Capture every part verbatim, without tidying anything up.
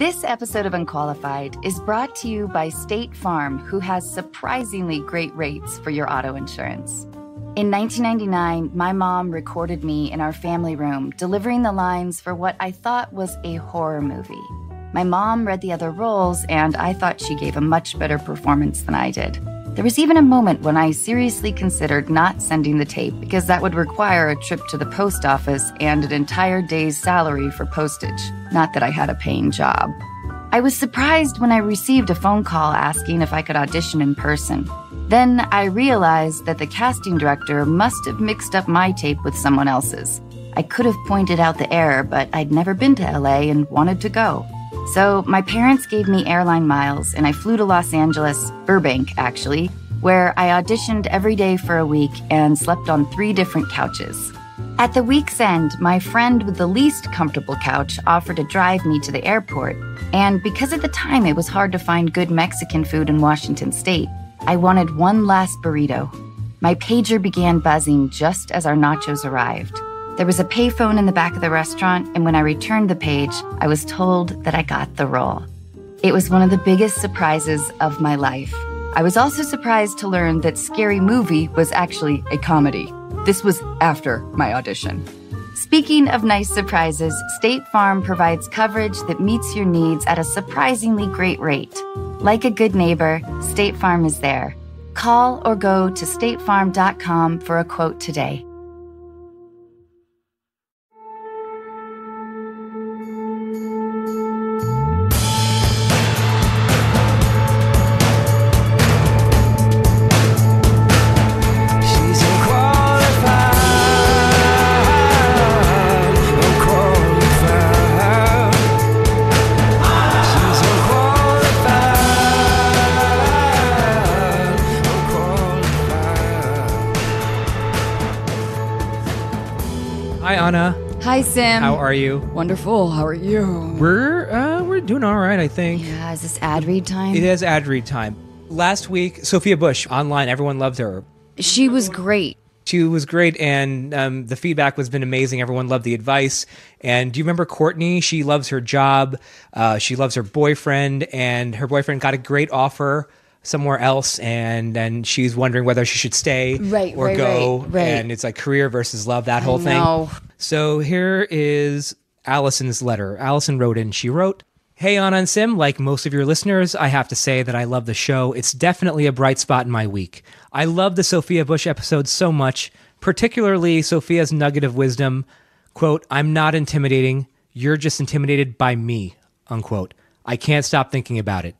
This episode of Unqualified is brought to you by State Farm, who has surprisingly great rates for your auto insurance. In nineteen ninety-nine, my mom recorded me in our family room delivering the lines for what I thought was a horror movie. My mom read the other roles, and I thought she gave a much better performance than I did. There was even a moment when I seriously considered not sending the tape because that would require a trip to the post office and an entire day's salary for postage. Not that I had a paying job. I was surprised when I received a phone call asking if I could audition in person. Then I realized that the casting director must have mixed up my tape with someone else's. I could have pointed out the error, but I'd never been to L A and wanted to go. So my parents gave me airline miles, and I flew to Los Angeles, Burbank actually, where I auditioned every day for a week and slept on three different couches. At the week's end, my friend with the least comfortable couch offered to drive me to the airport, and because at the time it was hard to find good Mexican food in Washington State, I wanted one last burrito. My pager began buzzing just as our nachos arrived. There was a payphone in the back of the restaurant, and when I returned the page, I was told that I got the role. It was one of the biggest surprises of my life. I was also surprised to learn that Scary Movie was actually a comedy. This was after my audition. Speaking of nice surprises, State Farm provides coverage that meets your needs at a surprisingly great rate. Like a good neighbor, State Farm is there. Call or go to state farm dot com for a quote today. Hi, Sim. How are you? Wonderful. How are you? We're uh, we're doing all right, I think. Yeah, is this ad read time? It is ad read time. Last week, Sophia Bush online, everyone loved her. She was great. She was great, and um, the feedback has been amazing. Everyone loved the advice. And do you remember Courtney? She loves her job. Uh, she loves her boyfriend, and her boyfriend got a great offer somewhere else, and then she's wondering whether she should stay right, or right, go. Right, right. And it's like career versus love, that whole thing. So here is Allison's letter. Allison wrote in, she wrote, "Hey, Anna and Sim, like most of your listeners, I have to say that I love the show. It's definitely a bright spot in my week. I love the Sophia Bush episode so much, particularly Sophia's nugget of wisdom, quote, 'I'm not intimidating. You're just intimidated by me,' unquote. I can't stop thinking about it."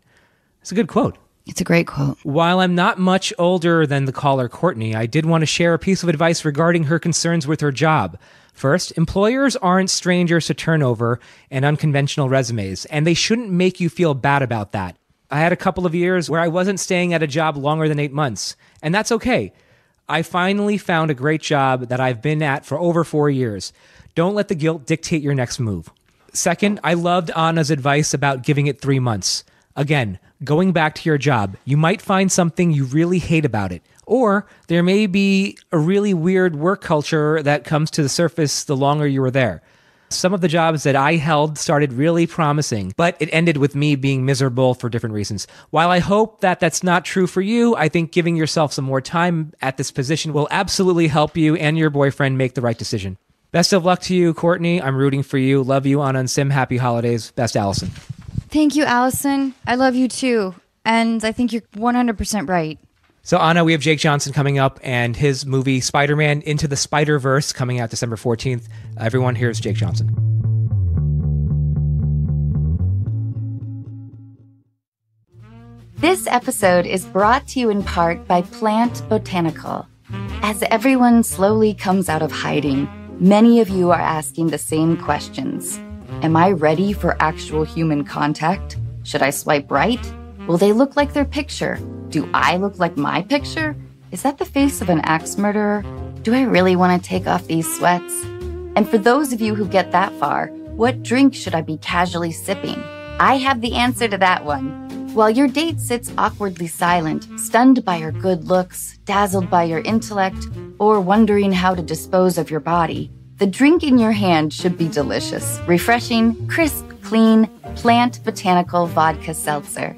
It's a good quote. It's a great quote. "While I'm not much older than the caller Courtney, I did want to share a piece of advice regarding her concerns with her job. First, employers aren't strangers to turnover and unconventional resumes, and they shouldn't make you feel bad about that. I had a couple of years where I wasn't staying at a job longer than eight months, and that's okay. I finally found a great job that I've been at for over four years. Don't let the guilt dictate your next move. Second, I loved Anna's advice about giving it three months. Again, going back to your job, you might find something you really hate about it, or there may be a really weird work culture that comes to the surface the longer you were there. Some of the jobs that I held started really promising, but it ended with me being miserable for different reasons. While I hope that that's not true for you, I think giving yourself some more time at this position will absolutely help you and your boyfriend make the right decision. Best of luck to you, Courtney. I'm rooting for you. Love you, Anna and Sim. Happy holidays. Best, Allison." Thank you, Allison. I love you too. And I think you're one hundred percent right. So, Anna, we have Jake Johnson coming up and his movie Spider-Man Into the Spider-Verse coming out December fourteenth. Everyone, here's Jake Johnson. This episode is brought to you in part by Plant Botanical. As everyone slowly comes out of hiding, many of you are asking the same questions. Am I ready for actual human contact? Should I swipe right? Will they look like their picture? Do I look like my picture? Is that the face of an axe murderer? Do I really want to take off these sweats? And for those of you who get that far, what drink should I be casually sipping? I have the answer to that one. While your date sits awkwardly silent, stunned by your good looks, dazzled by your intellect, or wondering how to dispose of your body, the drink in your hand should be delicious, refreshing, crisp, clean, Plant Botanical Vodka Seltzer.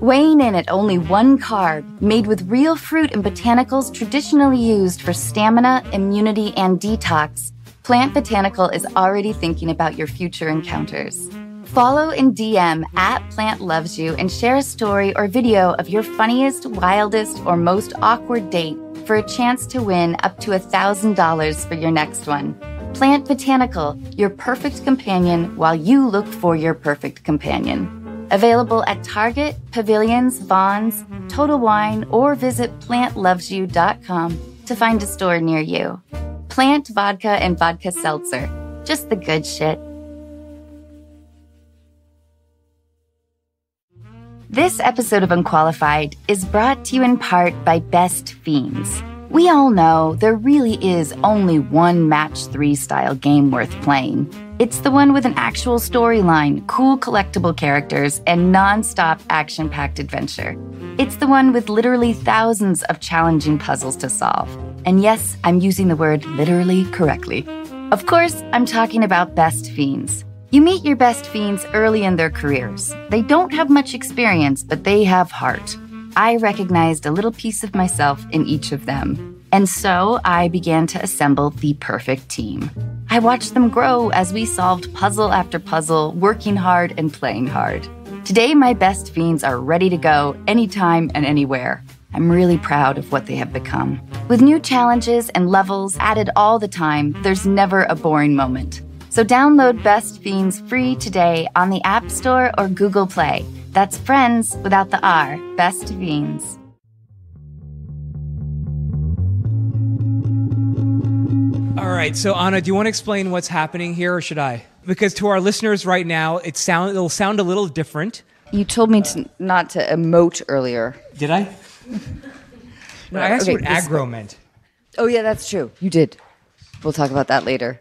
Weighing in at only one carb, made with real fruit and botanicals traditionally used for stamina, immunity, and detox, Plant Botanical is already thinking about your future encounters. Follow and D M at Plant Loves You and share a story or video of your funniest, wildest, or most awkward date for a chance to win up to one thousand dollars for your next one. Plant Botanical, your perfect companion while you look for your perfect companion. Available at Target, Pavilions, Vons, Total Wine, or visit plant loves you dot com to find a store near you. Plant Vodka and Vodka Seltzer. Just the good shit. This episode of Unqualified is brought to you in part by Best Fiends. We all know there really is only one match three style game worth playing. It's the one with an actual storyline, cool collectible characters, and nonstop action-packed adventure. It's the one with literally thousands of challenging puzzles to solve. And yes, I'm using the word literally correctly. Of course, I'm talking about Best Fiends. You meet your Best Fiends early in their careers. They don't have much experience, but they have heart. I recognized a little piece of myself in each of them. And so I began to assemble the perfect team. I watched them grow as we solved puzzle after puzzle, working hard and playing hard. Today, my Best Fiends are ready to go anytime and anywhere. I'm really proud of what they have become. With new challenges and levels added all the time, there's never a boring moment. So download Best Fiends free today on the App Store or Google Play. That's friends without the R, Best Fiends. All right, so Anna, do you want to explain what's happening here, or should I? Because to our listeners right now, it sound it'll sound a little different. You told me to, not to emote earlier. Did I? No, I asked okay, what aggro meant. Oh yeah, that's true. You did. We'll talk about that later.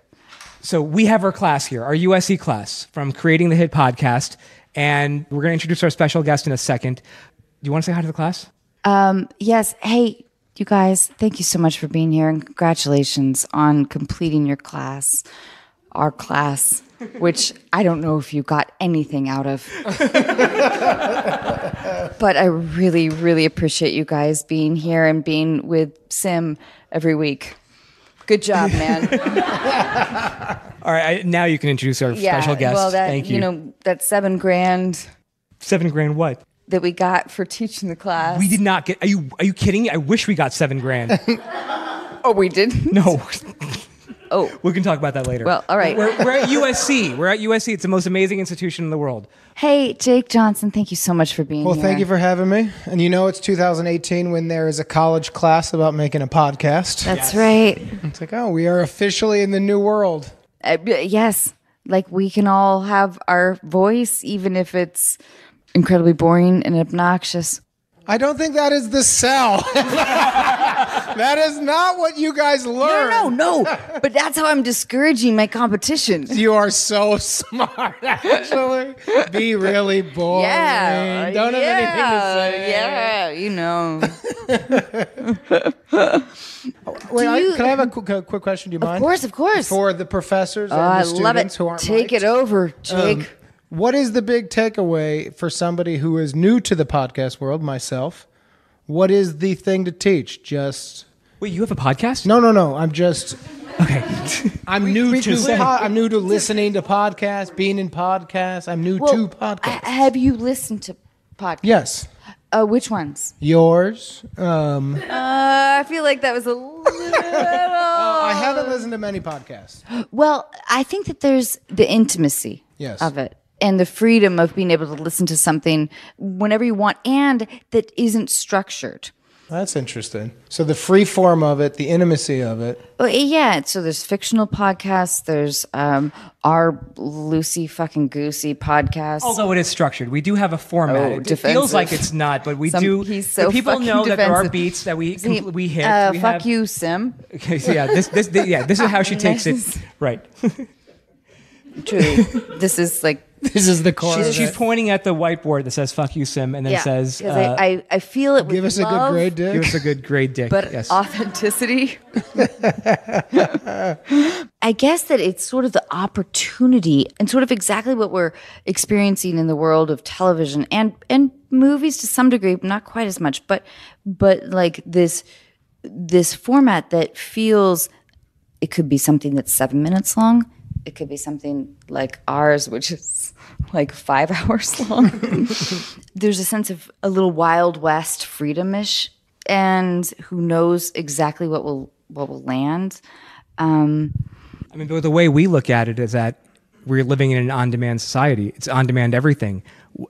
So we have our class here, our U S C class from Creating the Hit podcast, and we're going to introduce our special guest in a second. Do you want to say hi to the class? Um, yes. Hey. You guys, thank you so much for being here, and congratulations on completing your class, our class, which I don't know if you got anything out of. But I really, really appreciate you guys being here and being with Sim every week. Good job, man. All right, I, now you can introduce our yeah, special guest. Well, that, thank you. You know, that seven grand. Seven grand what? That we got for teaching the class. We did not get, are you are you kidding me? I wish we got seven grand. Oh, we didn't? No. Oh. We can talk about that later. Well, all right. We're, we're at U S C. We're at U S C. It's the most amazing institution in the world. Hey, Jake Johnson, thank you so much for being well, here. Well, thank you for having me. And you know it's two thousand eighteen when there is a college class about making a podcast. That's yes. right. It's like, oh, we are officially in the new world. Uh, yes. Like we can all have our voice, even if it's incredibly boring and obnoxious. I don't think that is the sell. That is not what you guys learn. No, no, no. But that's how I'm discouraging my competition. You are so smart, actually. Be really boring. Yeah. Don't have yeah, anything to say. Yeah, you know. Wait, you, I, can I have a quick, a quick question? Do you mind? Of course, of course. For the professors and uh, the students who aren't Take liked. It over, Jake. Um, What is the big takeaway for somebody who is new to the podcast world, myself? What is the thing to teach? Just wait, you have a podcast? No, no, no. I'm just okay. I'm we, new we to po- I'm new to listening to podcasts, being in podcasts. I'm new well, to podcasts. I, have you listened to podcasts? Yes. Uh, which ones? Yours. Um, uh, I feel like that was a little... uh, I haven't listened to many podcasts. Well, I think that there's the intimacy yes. of it. And the freedom of being able to listen to something whenever you want, and that isn't structured. That's interesting. So the free form of it, the intimacy of it. Oh, yeah. So there's fictional podcasts. There's um, our Lucy fucking Goosey podcast. Although it is structured, we do have a format. Oh, it feels like it's not, but we Some, do. He's so people know defensive. That there are beats that we See, we hit. Uh, we fuck have, you, Sim. Okay. So yeah, this this the, yeah this is how she takes it. Right. Truly, this is like. This is the core. She's, she's pointing at the whiteboard that says "fuck you, Sim," and then yeah, says, uh, I, I, "I feel it." Give with us love, a good grade, dick. Give us a good grade, dick. But yes. authenticity. I guess that it's sort of the opportunity and sort of exactly what we're experiencing in the world of television and and movies to some degree, not quite as much, but but like this this format that feels, it could be something that's seven minutes long. It could be something like ours, which is like five hours long. There's a sense of a little Wild West freedom-ish, and who knows exactly what will what will land. Um, I mean, the way we look at it is that we're living in an on-demand society. It's on-demand everything.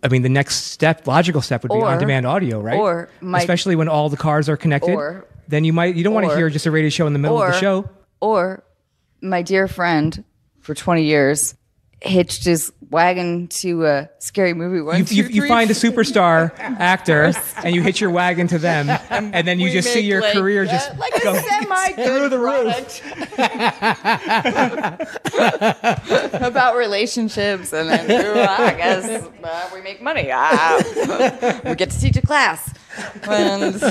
I mean, the next step, logical step, would be or, on-demand audio, right? Or my, especially when all the cars are connected. Or, then you might you don't or, want to hear just a radio show in the middle or, of the show. Or my dear friend, for twenty years, hitched his wagon to a Scary Movie. One, you, two, you, you find a superstar actor and you hitch your wagon to them, and, and then you just see your like, career just uh, like go through the roof. About relationships, and then well, I guess uh, we make money. Uh, we get to teach a class. And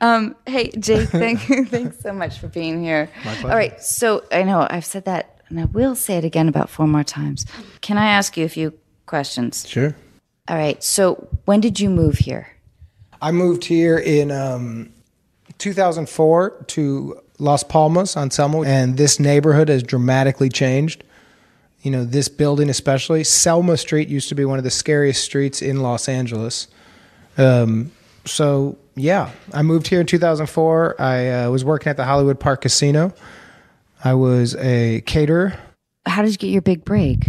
um, hey, Jake, thank you, thanks so much for being here. My pleasure. All right, so I know I've said that, and I will say it again about four more times. Can I ask you a few questions? Sure. All right. So when did you move here? I moved here in um, two thousand four to Las Palmas on Selma, and this neighborhood has dramatically changed. You know, this building especially. Selma Street used to be one of the scariest streets in Los Angeles. Um, so, yeah, I moved here in two thousand four. I uh, was working at the Hollywood Park Casino. I was a caterer. How did you get your big break?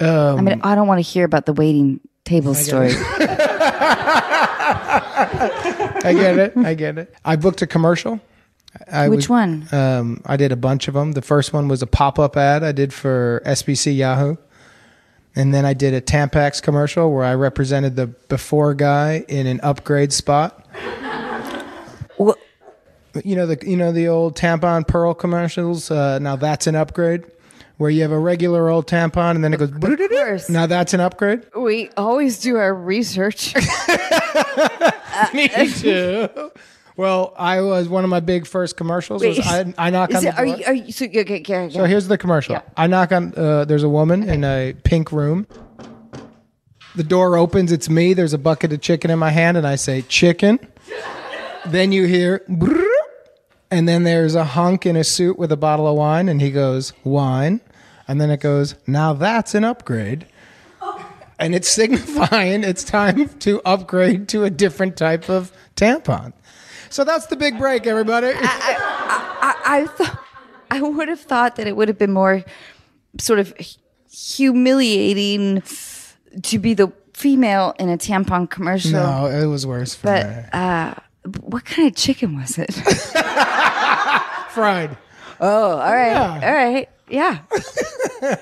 Um, I mean, I don't want to hear about the waiting table story. I get it. I get it. I booked a commercial. I Which was, one? Um, I did a bunch of them. The first one was a pop-up ad I did for S B C Yahoo. And then I did a Tampax commercial where I represented the before guy in an upgrade spot. What? You know the you know the old tampon pearl commercials. Uh, now that's an upgrade, where you have a regular old tampon and then it goes. Now that's an upgrade. We always do our research. Me too. Well, I was one of my big first commercials. Wait, was I, I knock on it, the door. Are you, are you, so, okay, okay, so here's the commercial. Yeah. I knock on. Uh, there's a woman okay. in a pink room. The door opens. It's me. There's a bucket of chicken in my hand, and I say chicken. Then you hear. And then there's a hunk in a suit with a bottle of wine, and he goes, wine. And then it goes, now that's an upgrade. Oh. And it's signifying it's time to upgrade to a different type of tampon. So that's the big break, everybody. I, I, I, I, th- I would have thought that it would have been more sort of humiliating to be the female in a tampon commercial. No, it was worse for but, me. Uh, what kind of chicken was it? Fried. Oh, all right. Yeah. All right. Yeah.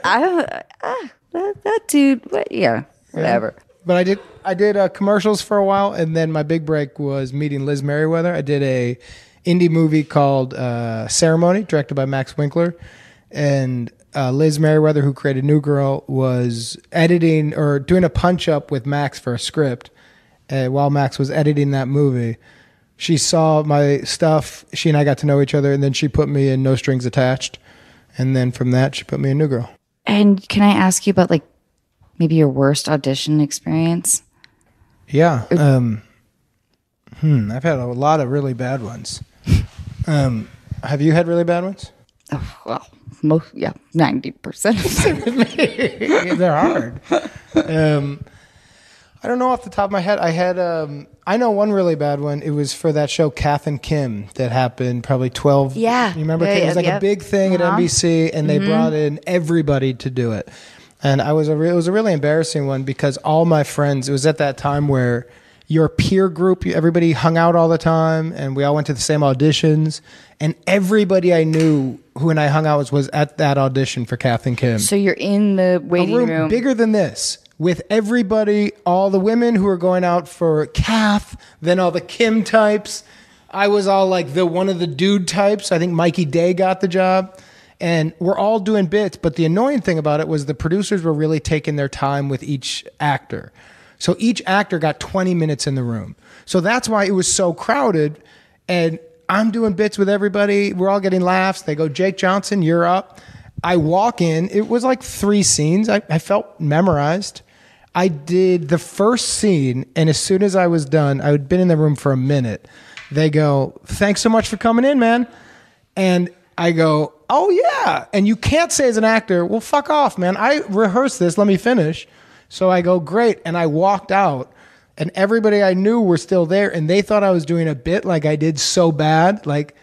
I uh, that, that dude, what, yeah, whatever. Yeah. But I did I did uh, commercials for a while, and then my big break was meeting Liz Merriweather. I did a indie movie called uh, Ceremony, directed by Max Winkler. And uh, Liz Merriweather, who created New Girl, was editing or doing a punch-up with Max for a script uh, while Max was editing that movie. She saw my stuff. She and I got to know each other, and then she put me in No Strings Attached. And then from that, she put me in New Girl. And can I ask you about, like, maybe your worst audition experience? Yeah. Or- um, hmm, I've had a lot of really bad ones. Um, have you had really bad ones? Oh, well, most, yeah, ninety percent of them. They're hard. Um, I don't know off the top of my head. I had... Um, I know one really bad one. It was for that show Kath and Kim that happened probably twelve. Yeah. You remember? Yeah, it was like yeah. a big thing uh-huh. at N B C, and they mm-hmm. brought in everybody to do it. And I was a re- it was a really embarrassing one because all my friends, it was at that time where your peer group, everybody hung out all the time, and we all went to the same auditions. And everybody I knew who and I hung out with was at that audition for Kath and Kim. So you're in the waiting a room. room. Bigger than this. With everybody, all the women who are going out for Kath, then all the Kim types. I was all like the one of the dude types. I think Mikey Day got the job. And we're all doing bits. But the annoying thing about it was the producers were really taking their time with each actor. So each actor got twenty minutes in the room. So that's why it was so crowded. And I'm doing bits with everybody. We're all getting laughs. They go, Jake Johnson, you're up. I walk in. It was like three scenes. I, I felt memorized. I did the first scene, and as soon as I was done, I had been in the room for a minute. They go, thanks so much for coming in, man. And I go, oh, yeah. And you can't say as an actor, well, fuck off, man. I rehearsed this. Let me finish. So I go, great. And I walked out, and everybody I knew were still there, and they thought I was doing a bit like I did so bad, like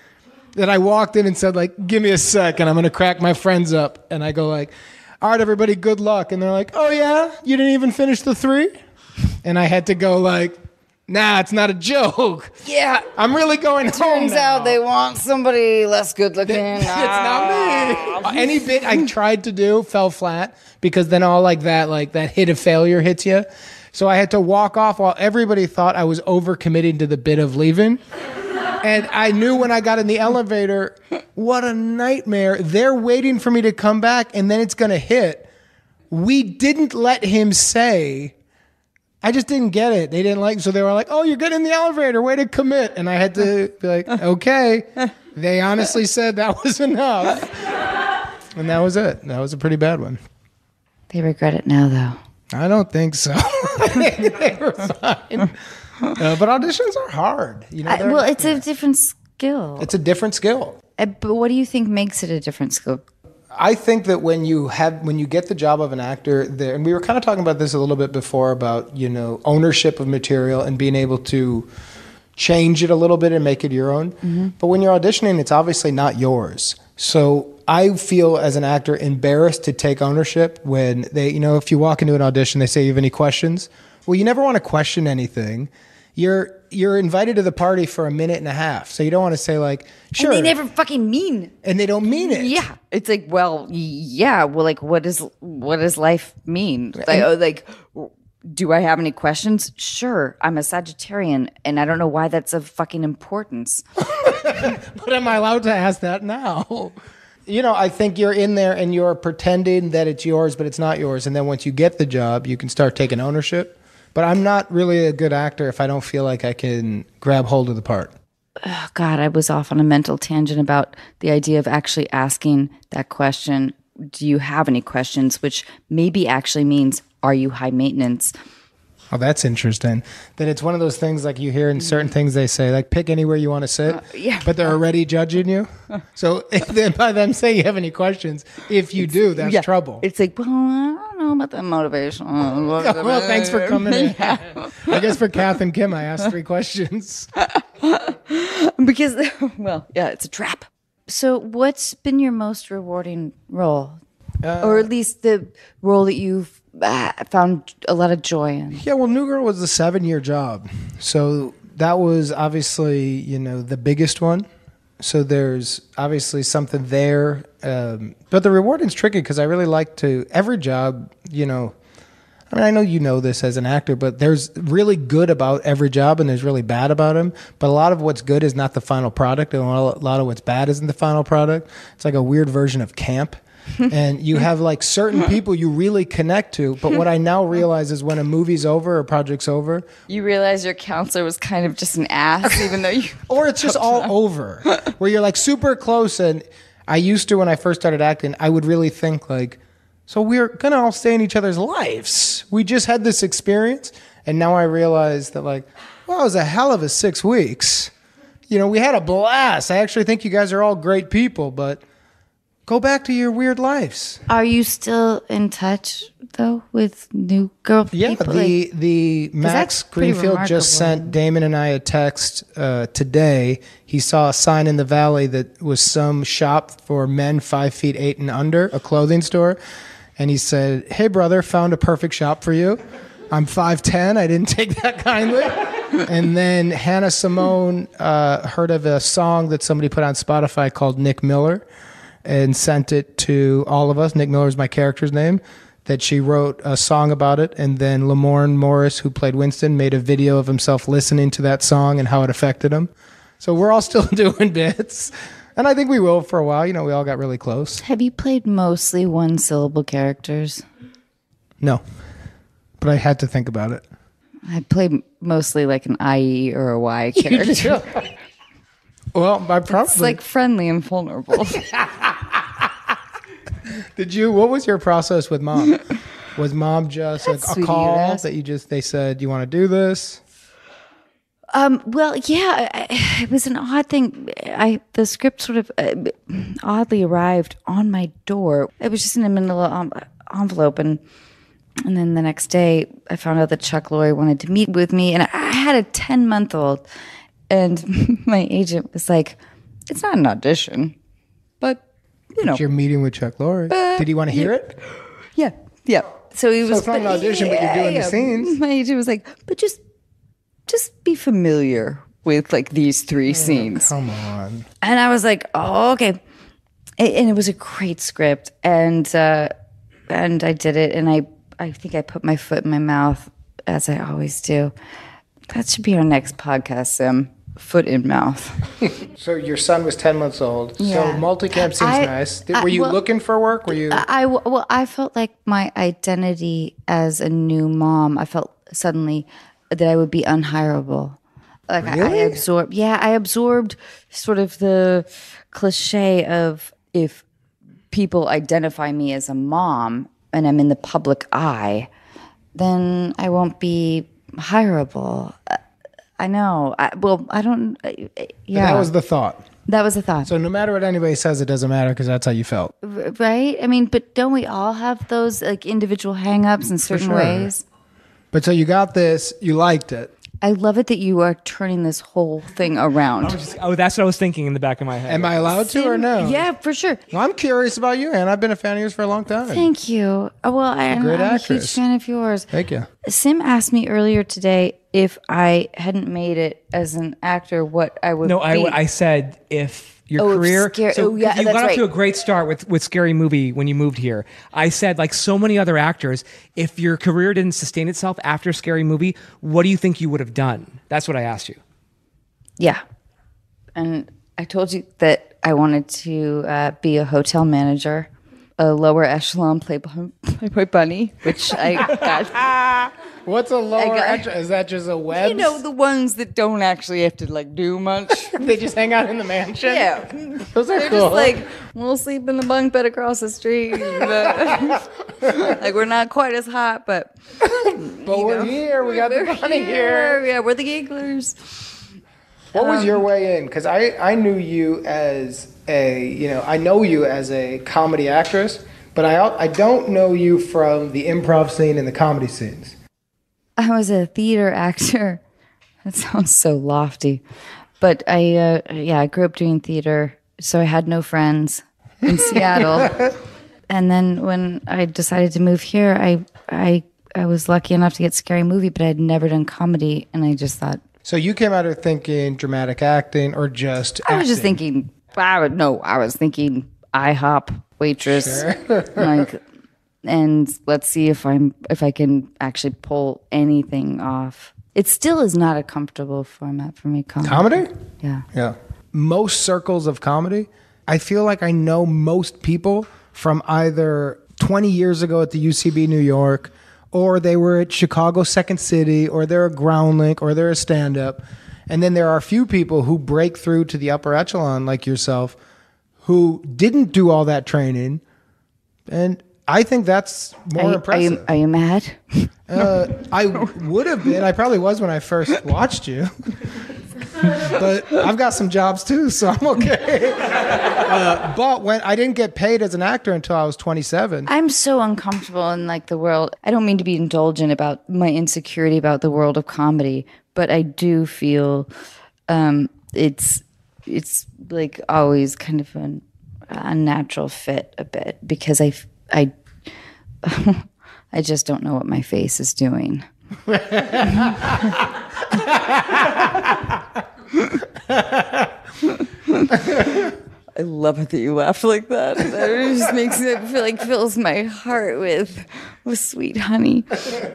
that I walked in and said, like, give me a sec, and I'm going to crack my friends up. And I go, like, all right, everybody, good luck. And they're like, oh, yeah? You didn't even finish the three? And I had to go, like, nah, it's not a joke. Yeah. I'm really going Turns home Turns out they want somebody less good looking. It's ah. not me. Any bit I tried to do fell flat, because then all like that, like that hit of failure hits you. So I had to walk off while everybody thought I was overcommitting to the bit of leaving. And I knew when I got in the elevator, what a nightmare. They're waiting for me to come back, and then it's going to hit. We didn't let him say, I just didn't get it. They didn't like, so they were like, oh, you're good in the elevator. Way to commit. And I had to be like, okay. They honestly said that was enough. And that was it. That was a pretty bad one. They regret it now, though. I don't think so. they, they were fine. Uh, but auditions are hard. You know, I, well, it's yeah. a different skill. It's a different skill. Uh, but what do you think makes it a different skill? I think that when you have when you get the job of an actor, there, and we were kind of talking about this a little bit before about, you know, ownership of material and being able to change it a little bit and make it your own. Mm-hmm. But when you're auditioning, it's obviously not yours. So I feel as an actor embarrassed to take ownership when they, you know, if you walk into an audition, they say, you have any questions? Well, you never want to question anything. You're you're invited to the party for a minute and a half, so you don't want to say, like, sure. And they never fucking mean. And they don't mean it. Yeah, it's like, well, yeah, well, like, what is what does life mean? Like, and, oh, like, do I have any questions? Sure, I'm a Sagittarian, and I don't know why that's of fucking importance. But am I allowed to ask that now? You know, I think you're in there and you're pretending that it's yours, but it's not yours. And then once you get the job, you can start taking ownership. But I'm not really a good actor if I don't feel like I can grab hold of the part. Oh, God, I was off on a mental tangent about the idea of actually asking that question, do you have any questions, which maybe actually means, are you high maintenance? Oh, that's interesting. Then it's one of those things like you hear in certain things they say, like, pick anywhere you want to sit, uh, yeah. but they're already judging you. So if they, by them saying you have any questions, if you it's, do, that's yeah. trouble. It's like, well, I don't know about that motivation. Oh, well, thanks for coming in. Yeah. I guess for Kath and Kim, I asked three questions. Because, well, yeah, it's a trap. So what's been your most rewarding role? Uh, or at least the role that you've I found a lot of joy in. Yeah, well, New Girl was a seven-year job. So that was obviously, you know, the biggest one. So there's obviously something there. Um, but the reward is tricky because I really like to, every job, you know, I mean, I know you know this as an actor, but there's really good about every job and there's really bad about them. But a lot of what's good is not the final product, and a lot of what's bad isn't the final product. It's like a weird version of camp. And you have like certain people you really connect to. But what I now realize is when a movie's over or a project's over, you realize your counselor was kind of just an ass, even though you. Or it's just all up. Over, where you're like super close. And I used to, when I first started acting, I would really think like, so we're going to all stay in each other's lives. We just had this experience. And now I realize that like, well, it was a hell of a six weeks. You know, we had a blast. I actually think you guys are all great people, but. Go back to your weird lives. Are you still in touch, though, with New Girl yeah, people? Yeah, the, the Max Greenfield just sent Damon and I a text uh, today. He saw a sign in the valley that was some shop for men five feet eight and under, a clothing store. And he said, hey, brother, found a perfect shop for you. I'm five ten. I didn't take that kindly. And then Hannah Simone uh, heard of a song that somebody put on Spotify called Nick Miller. And sent it to all of us. Nick Miller is my character's name. That she wrote a song about it, and then Lamorne Morris, who played Winston, made a video of himself listening to that song and how it affected him. So we're all still doing bits, and I think we will for a while. You know, we all got really close. Have you played mostly one-syllable characters? No, but I had to think about it. I played mostly like an I E or a Y character. Well, I probably... It's like friendly and vulnerable. Did you... What was your process with Mom? Was Mom just like a call that you just... They said, you want to do this? Um, well, yeah, I, it was an odd thing. I the script sort of uh, oddly arrived on my door. It was just in a manila envelope, and and then the next day I found out that Chuck Lorre wanted to meet with me, and I had a ten month old, and my agent was like, "It's not an audition, but you know, but you're meeting with Chuck Lorre." Uh, Did he want to hear yeah, it? Yeah, yeah. So he was. So it's not an audition, yeah, but you're doing yeah. the scenes. My agent was like, "But just." Just be familiar with like these three oh, scenes. Come on. And I was like, oh, okay. And it was a great script, and uh, and I did it, and I I think I put my foot in my mouth as I always do. That should be our next podcast, Sim. Foot in mouth. So your son was ten months old. Yeah. So multicam seems I, nice. Did, I, were you well, looking for work? Were you? I, I well, I felt like my identity as a new mom. I felt suddenly. That I would be unhirable. Like really? I, I absorbed, yeah, I absorbed sort of the cliche of if people identify me as a mom and I'm in the public eye, then I won't be hireable. I know. I, well, I don't. Yeah, but that was the thought. That was the thought. So no matter what anybody says, it doesn't matter because that's how you felt, right? I mean, but don't we all have those like individual hang-ups in certain For sure. ways? But so you got this, you liked it. I love it that you are turning this whole thing around. Just, oh, that's what I was thinking in the back of my head. Am I allowed to or no? Yeah, for sure. Well, I'm curious about you, Anne. I've been a fan of yours for a long time. Thank you. Well, I'm, I'm a huge fan of yours. Thank you. Sim asked me earlier today if I hadn't made it as an actor, what I would no, be. No, I, I said if... Your oh, career, so oh, yeah, you got off right. to a great start with, with Scary Movie when you moved here. I said, like so many other actors, if your career didn't sustain itself after Scary Movie, what do you think you would have done? That's what I asked you. Yeah. And I told you that I wanted to uh, be a hotel manager, a lower echelon Playboy, Playboy bunny, which I got... What's a lower got, echelon? Is that just a web? You know, the ones that don't actually have to like do much. They just hang out in the mansion? Yeah. Those are They're cool. just like, we'll sleep in the bunk bed across the street. Like, we're not quite as hot, but... But we're know, here. We got the money here. here. Yeah, we're the gigglers. What um, was your way in? Because I, I knew you as a, you know, I know you as a comedy actress, but I, I don't know you from the improv scene and the comedy scenes. I was a theater actor. That sounds so lofty. But I, uh, yeah, I grew up doing theater, so I had no friends in Seattle. And then when I decided to move here, I, I, I was lucky enough to get Scary Movie, but I'd never done comedy, and I just thought... So you came out of thinking dramatic acting or just acting? I was just thinking... I would, no, I was thinking IHOP waitress. Sure. Like... And let's see if I'm if I can actually pull anything off. It still is not a comfortable format for me. Comedy? comedy? Yeah. Yeah. Most circles of comedy, I feel like I know most people from either twenty years ago at the U C B New York, or they were at Chicago Second City, or they're a groundlink, or they're a stand-up. And then there are a few people who break through to the upper echelon like yourself who didn't do all that training and... I think that's more are you, impressive. Are you, are you mad? Uh, I would have been. I probably was when I first watched you. But I've got some jobs too, so I'm okay. Uh, but when I didn't get paid as an actor until I was twenty-seven. I'm so uncomfortable in like the world. I don't mean to be indulgent about my insecurity about the world of comedy, but I do feel um, it's it's like always kind of an unnatural fit a bit because I. I, I just don't know what my face is doing. I love it that you laugh like that. It just makes it feel like fills my heart with with sweet honey.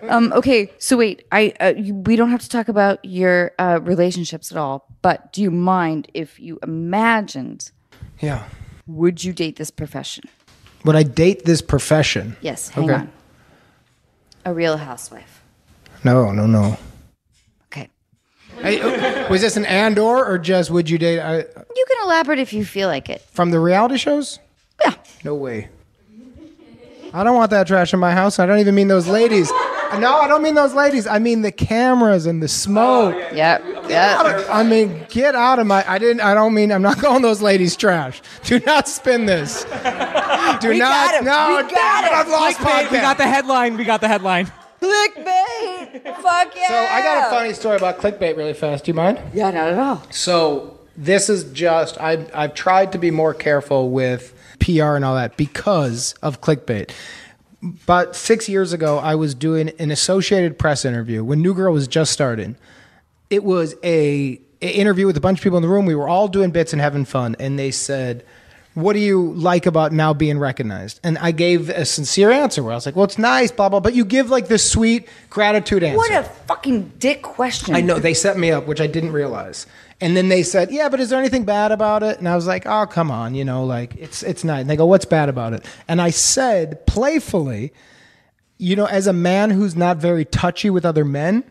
Um, okay, so wait, I uh, we don't have to talk about your uh, relationships at all. But do you mind if you imagined? Yeah. Would you date this profession? Would I date this profession? Yes, hang okay. on. A real housewife. No, no, no. Okay. I, was this an and or or just would you date? I, You can elaborate if you feel like it. From the reality shows? Yeah. No way. I don't want that trash in my house. I don't even mean those ladies. No, I don't mean those ladies. I mean the cameras and the smoke. Oh, yeah. Yep. Yeah. I mean, get out of my I didn't I don't mean I'm not going those ladies trash. Do not spin this. Do we not got him. No, we got it. I've lost podcast. We got the headline. We got the headline. Clickbait. Fuck yeah. So I got a funny story about clickbait really fast. Do you mind? Yeah, not at all. So this is just I I've tried to be more careful with P R and all that because of clickbait. About six years ago, I was doing an Associated Press interview when New Girl was just starting. It was a, a interview with a bunch of people in the room. We were all doing bits and having fun. And they said, what do you like about now being recognized? And I gave a sincere answer where I was like, well, it's nice, blah, blah. But you give like this sweet gratitude answer. What a fucking dick question. I know. They set me up, which I didn't realize. And then they said, yeah, but is there anything bad about it? And I was like, oh, come on, you know, like, it's it's nice. And they go, what's bad about it? And I said, playfully, you know, as a man who's not very touchy with other men,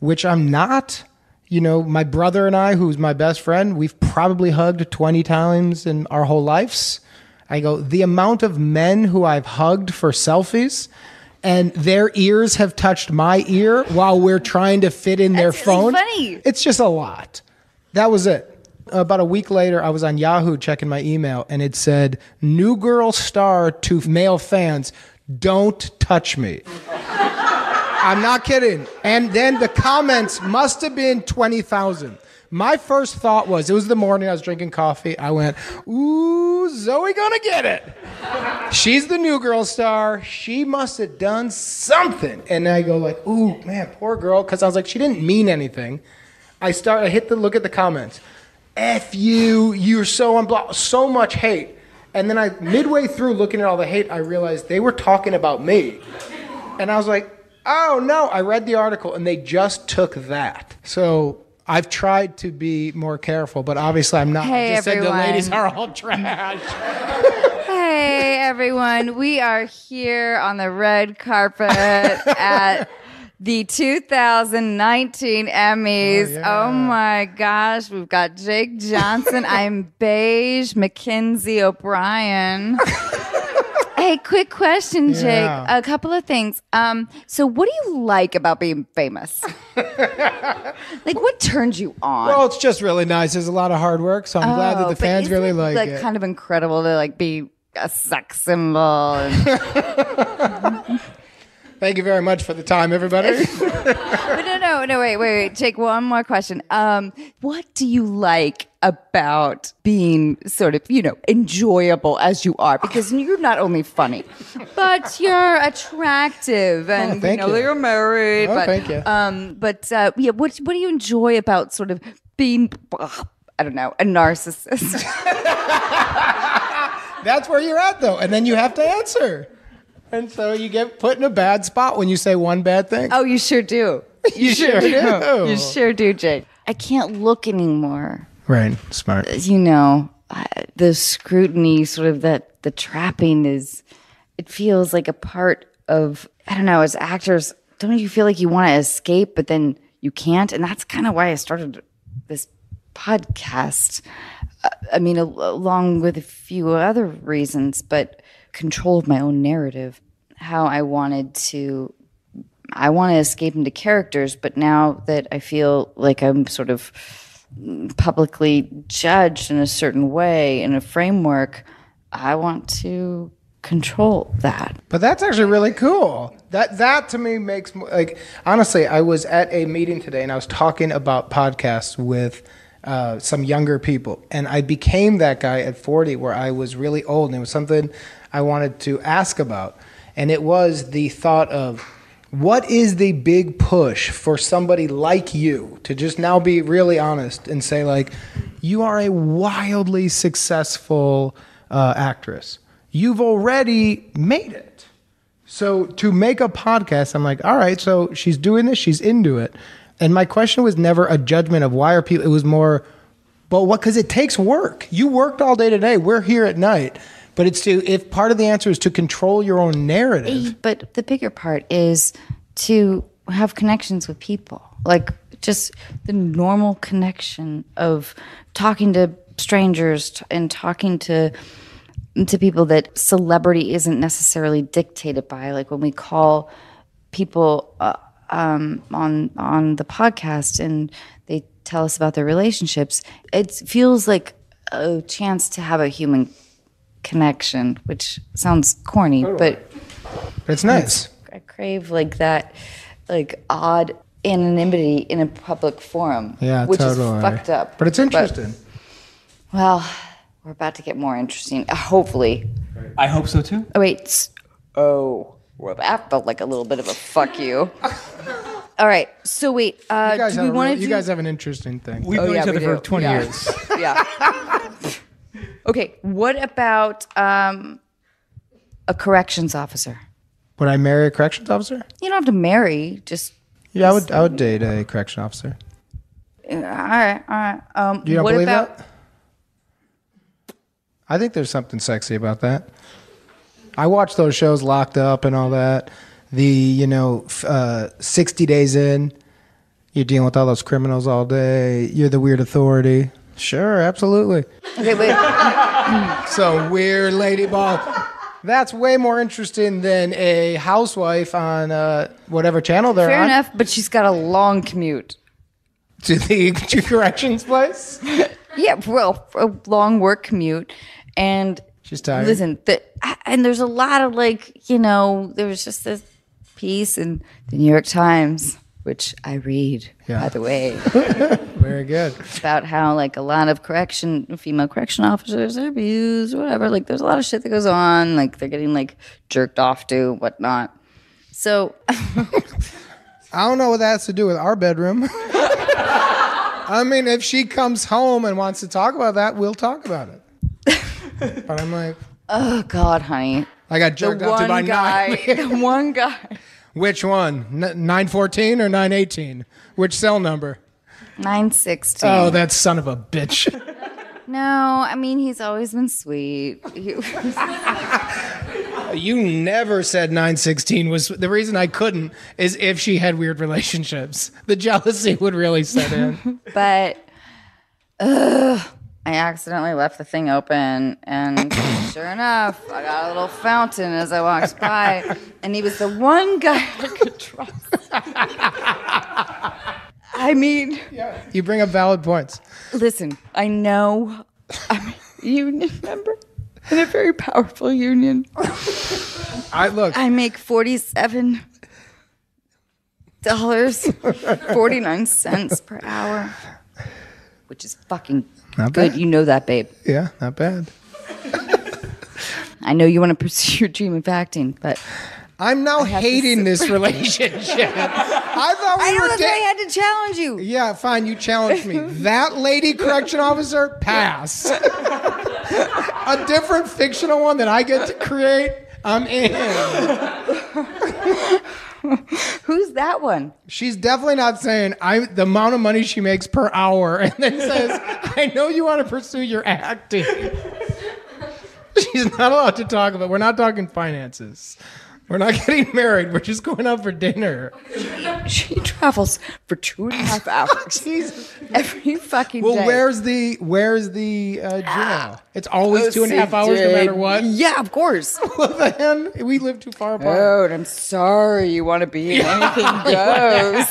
which I'm not, you know, my brother and I, who's my best friend, we've probably hugged twenty times in our whole lives. I go, the amount of men who I've hugged for selfies and their ears have touched my ear while we're trying to fit in their That's phone. Really funny. It's just a lot. That was it. About a week later, I was on Yahoo checking my email, and it said, New Girl star to male fans, don't touch me. I'm not kidding. And then the comments must have been twenty thousand. My first thought was, it was the morning, I was drinking coffee. I went, ooh, Zoe gonna get it. She's the New Girl star. She must have done something. And I go like, ooh, man, poor girl. Because I was like, she didn't mean anything. I start. I hit the look at the comments. F you, you're so unblocked, so much hate. And then I, midway through looking at all the hate, I realized they were talking about me. And I was like, oh no, I read the article and they just took that. So I've tried to be more careful, but obviously I'm not. Hey, I just everyone. said the ladies are all trash. Hey everyone, we are here on the red carpet at the two thousand nineteen Emmys. Oh, yeah. Oh my gosh. We've got Jake Johnson. I'm beige. Mackenzie O'Brien. Hey, quick question, Jake. Yeah. A couple of things. Um, so what do you like about being famous? Like, what turns you on? Well, it's just really nice. There's a lot of hard work, so I'm oh, glad that the fans really like, like it. It's kind of incredible to like be a sex symbol. And thank you very much for the time, everybody. But no, no, no, wait, wait, wait. Jake, one more question. Um, what do you like about being sort of, you know, enjoyable as you are? Because you're not only funny, but you're attractive. And, oh, you know, you. You're married. Oh, but, thank you. Um, but, uh, yeah, what, what do you enjoy about sort of being, ugh, I don't know, a narcissist? That's where you're at, though. And then you have to answer. And so you get put in a bad spot when you say one bad thing. Oh, you sure do. You, you sure do. do. You sure do, Jake. I can't look anymore. Right. Smart. You know, the scrutiny, sort of that the trapping is, it feels like a part of, I don't know, as actors, don't you feel like you want to escape, but then you can't? And that's kind of why I started this podcast. I mean, along with a few other reasons, but control of my own narrative, how I wanted to, I want to escape into characters, but now that I feel like I'm sort of publicly judged in a certain way, in a framework, I want to control that. But that's actually really cool. That, that to me makes, like, honestly, I was at a meeting today and I was talking about podcasts with uh, some younger people. And I became that guy at forty where I was really old, and it was something I wanted to ask about. And it was the thought of, what is the big push for somebody like you to just now be really honest and say, like, you are a wildly successful uh, actress. You've already made it. So to make a podcast, I'm like, all right, so she's doing this, she's into it. And my question was never a judgment of why are people, it was more, but what, because it takes work. You worked all day today, we're here at night. But it's to, if part of the answer is to control your own narrative. But the bigger part is to have connections with people. Like just the normal connection of talking to strangers and talking to to people that celebrity isn't necessarily dictated by. Like when we call people uh, um, on on the podcast and they tell us about their relationships, it feels like a chance to have a human connection, which sounds corny, oh. but it's nice. I crave like that, like odd anonymity in a public forum, yeah, which totally. is fucked up. But it's interesting. But, well, we're about to get more interesting, hopefully. I hope so too. Oh, wait. Oh, well, that felt like a little bit of a fuck you. All right, so wait. Uh, you guys, do we want to? You do... guys have an interesting thing. We've known oh, yeah, each other for twenty yeah. years. yeah. Okay. What about um, a corrections officer? Would I marry a corrections officer? You don't have to marry. Just yeah, I would. I would date a correction officer. All right. All right. Um, you don't what believe about... that? I think there's something sexy about that. I watch those shows, Locked Up and all that. The, you know, uh, sixty days in, you're dealing with all those criminals all day. You're the weird authority. Sure, absolutely. Okay, wait. So weird lady ball. That's way more interesting than a housewife on uh, whatever channel they're Fair on. Fair enough, but she's got a long commute. To the to corrections place? Yeah, well, a long work commute. And she's tired. Listen, the, and there's a lot of like, you know, there was just this piece in the New York Times, which I read, yeah. by the way. Very good. About how like a lot of correction, female correction officers are abused, whatever. Like there's a lot of shit that goes on. Like they're getting like jerked off to, whatnot. So. I don't know what that has to do with our bedroom. I mean, if she comes home and wants to talk about that, we'll talk about it. But I'm like, oh God, honey. I got jerked off to by guy, nine. The one guy. Which one? nine fourteen or nine eighteen? Which cell number? nine sixteen. Oh, that son of a bitch. No, I mean, he's always been sweet. You never said nine sixteen was... The reason I couldn't is if she had weird relationships. The jealousy would really set in. But... Ugh. I accidentally left the thing open, and sure enough, I got a little fountain as I walked by, and he was the one guy I could trust. I mean... Yeah, you bring up valid points. Listen, I know I'm a union member in a very powerful union. I look. I make forty-seven dollars. forty-nine cents per hour, which is fucking... Not good, bad. You know that, babe. Yeah, not bad. I know you want to pursue your dream of acting, but I'm now hating this relationship. I thought we I know were. I da- I had to challenge you. Yeah, fine, you challenged me. That lady correction officer, pass. A different fictional one that I get to create, I'm in. Who's that one? She's definitely not saying I the amount of money she makes per hour and then says, I know you want to pursue your acting. She's not allowed to talk about we're not talking finances. We're not getting married. We're just going out for dinner. She travels for two and a half hours Jesus. every fucking well, day. Well, where's the where's the uh, jail? Ah, it's always two and a half hours, no matter what. Yeah, of course. Well, then we live too far apart. Oh, and I'm sorry. You want to be anything goes.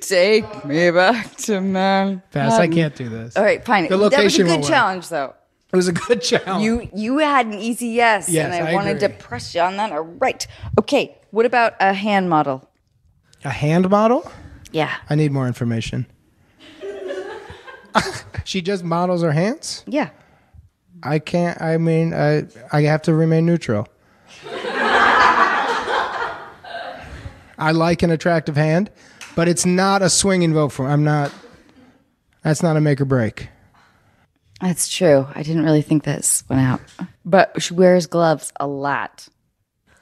Take me back to man. Fast, um, I can't do this. All right, fine. The location that was a good challenge, though. It was a good challenge. You you had an easy yes, yes and I, I wanted agree. to press you on that. All right. Okay, what about a hand model? A hand model? Yeah. I need more information. She just models her hands? Yeah. I can't, I mean, I, I have to remain neutral. I like an attractive hand, but it's not a swinging vote for me. I'm not, that's not a make or break. That's true. I didn't really think this went out. But she wears gloves a lot.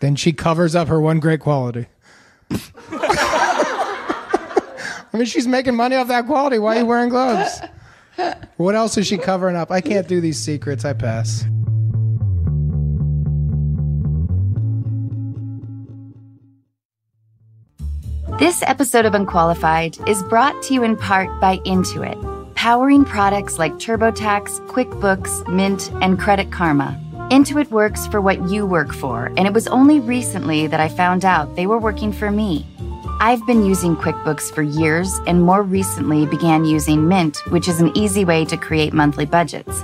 Then she covers up her one great quality. I mean, she's making money off that quality. Why are you wearing gloves? What else is she covering up? I can't do these secrets. I pass. This episode of Unqualified is brought to you in part by Intuit. powering products like TurboTax, QuickBooks, Mint, and Credit Karma. Intuit works for what you work for, and it was only recently that I found out they were working for me. I've been using QuickBooks for years and more recently began using Mint, which is an easy way to create monthly budgets.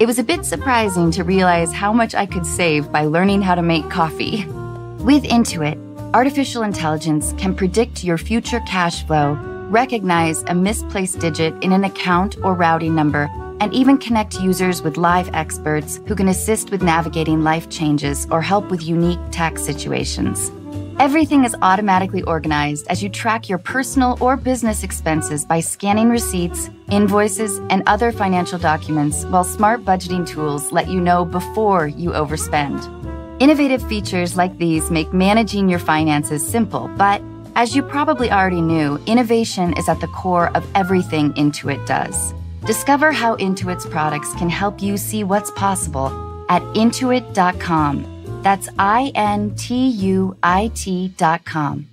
It was a bit surprising to realize how much I could save by learning how to make coffee. With Intuit, artificial intelligence can predict your future cash flow, recognize a misplaced digit in an account or routing number, and even connect users with live experts who can assist with navigating life changes or help with unique tax situations. Everything is automatically organized as you track your personal or business expenses by scanning receipts, invoices, and other financial documents, while smart budgeting tools let you know before you overspend. Innovative features like these make managing your finances simple, but as you probably already knew, innovation is at the core of everything Intuit does. Discover how Intuit's products can help you see what's possible at intuit dot com. That's I N T U I T dot com.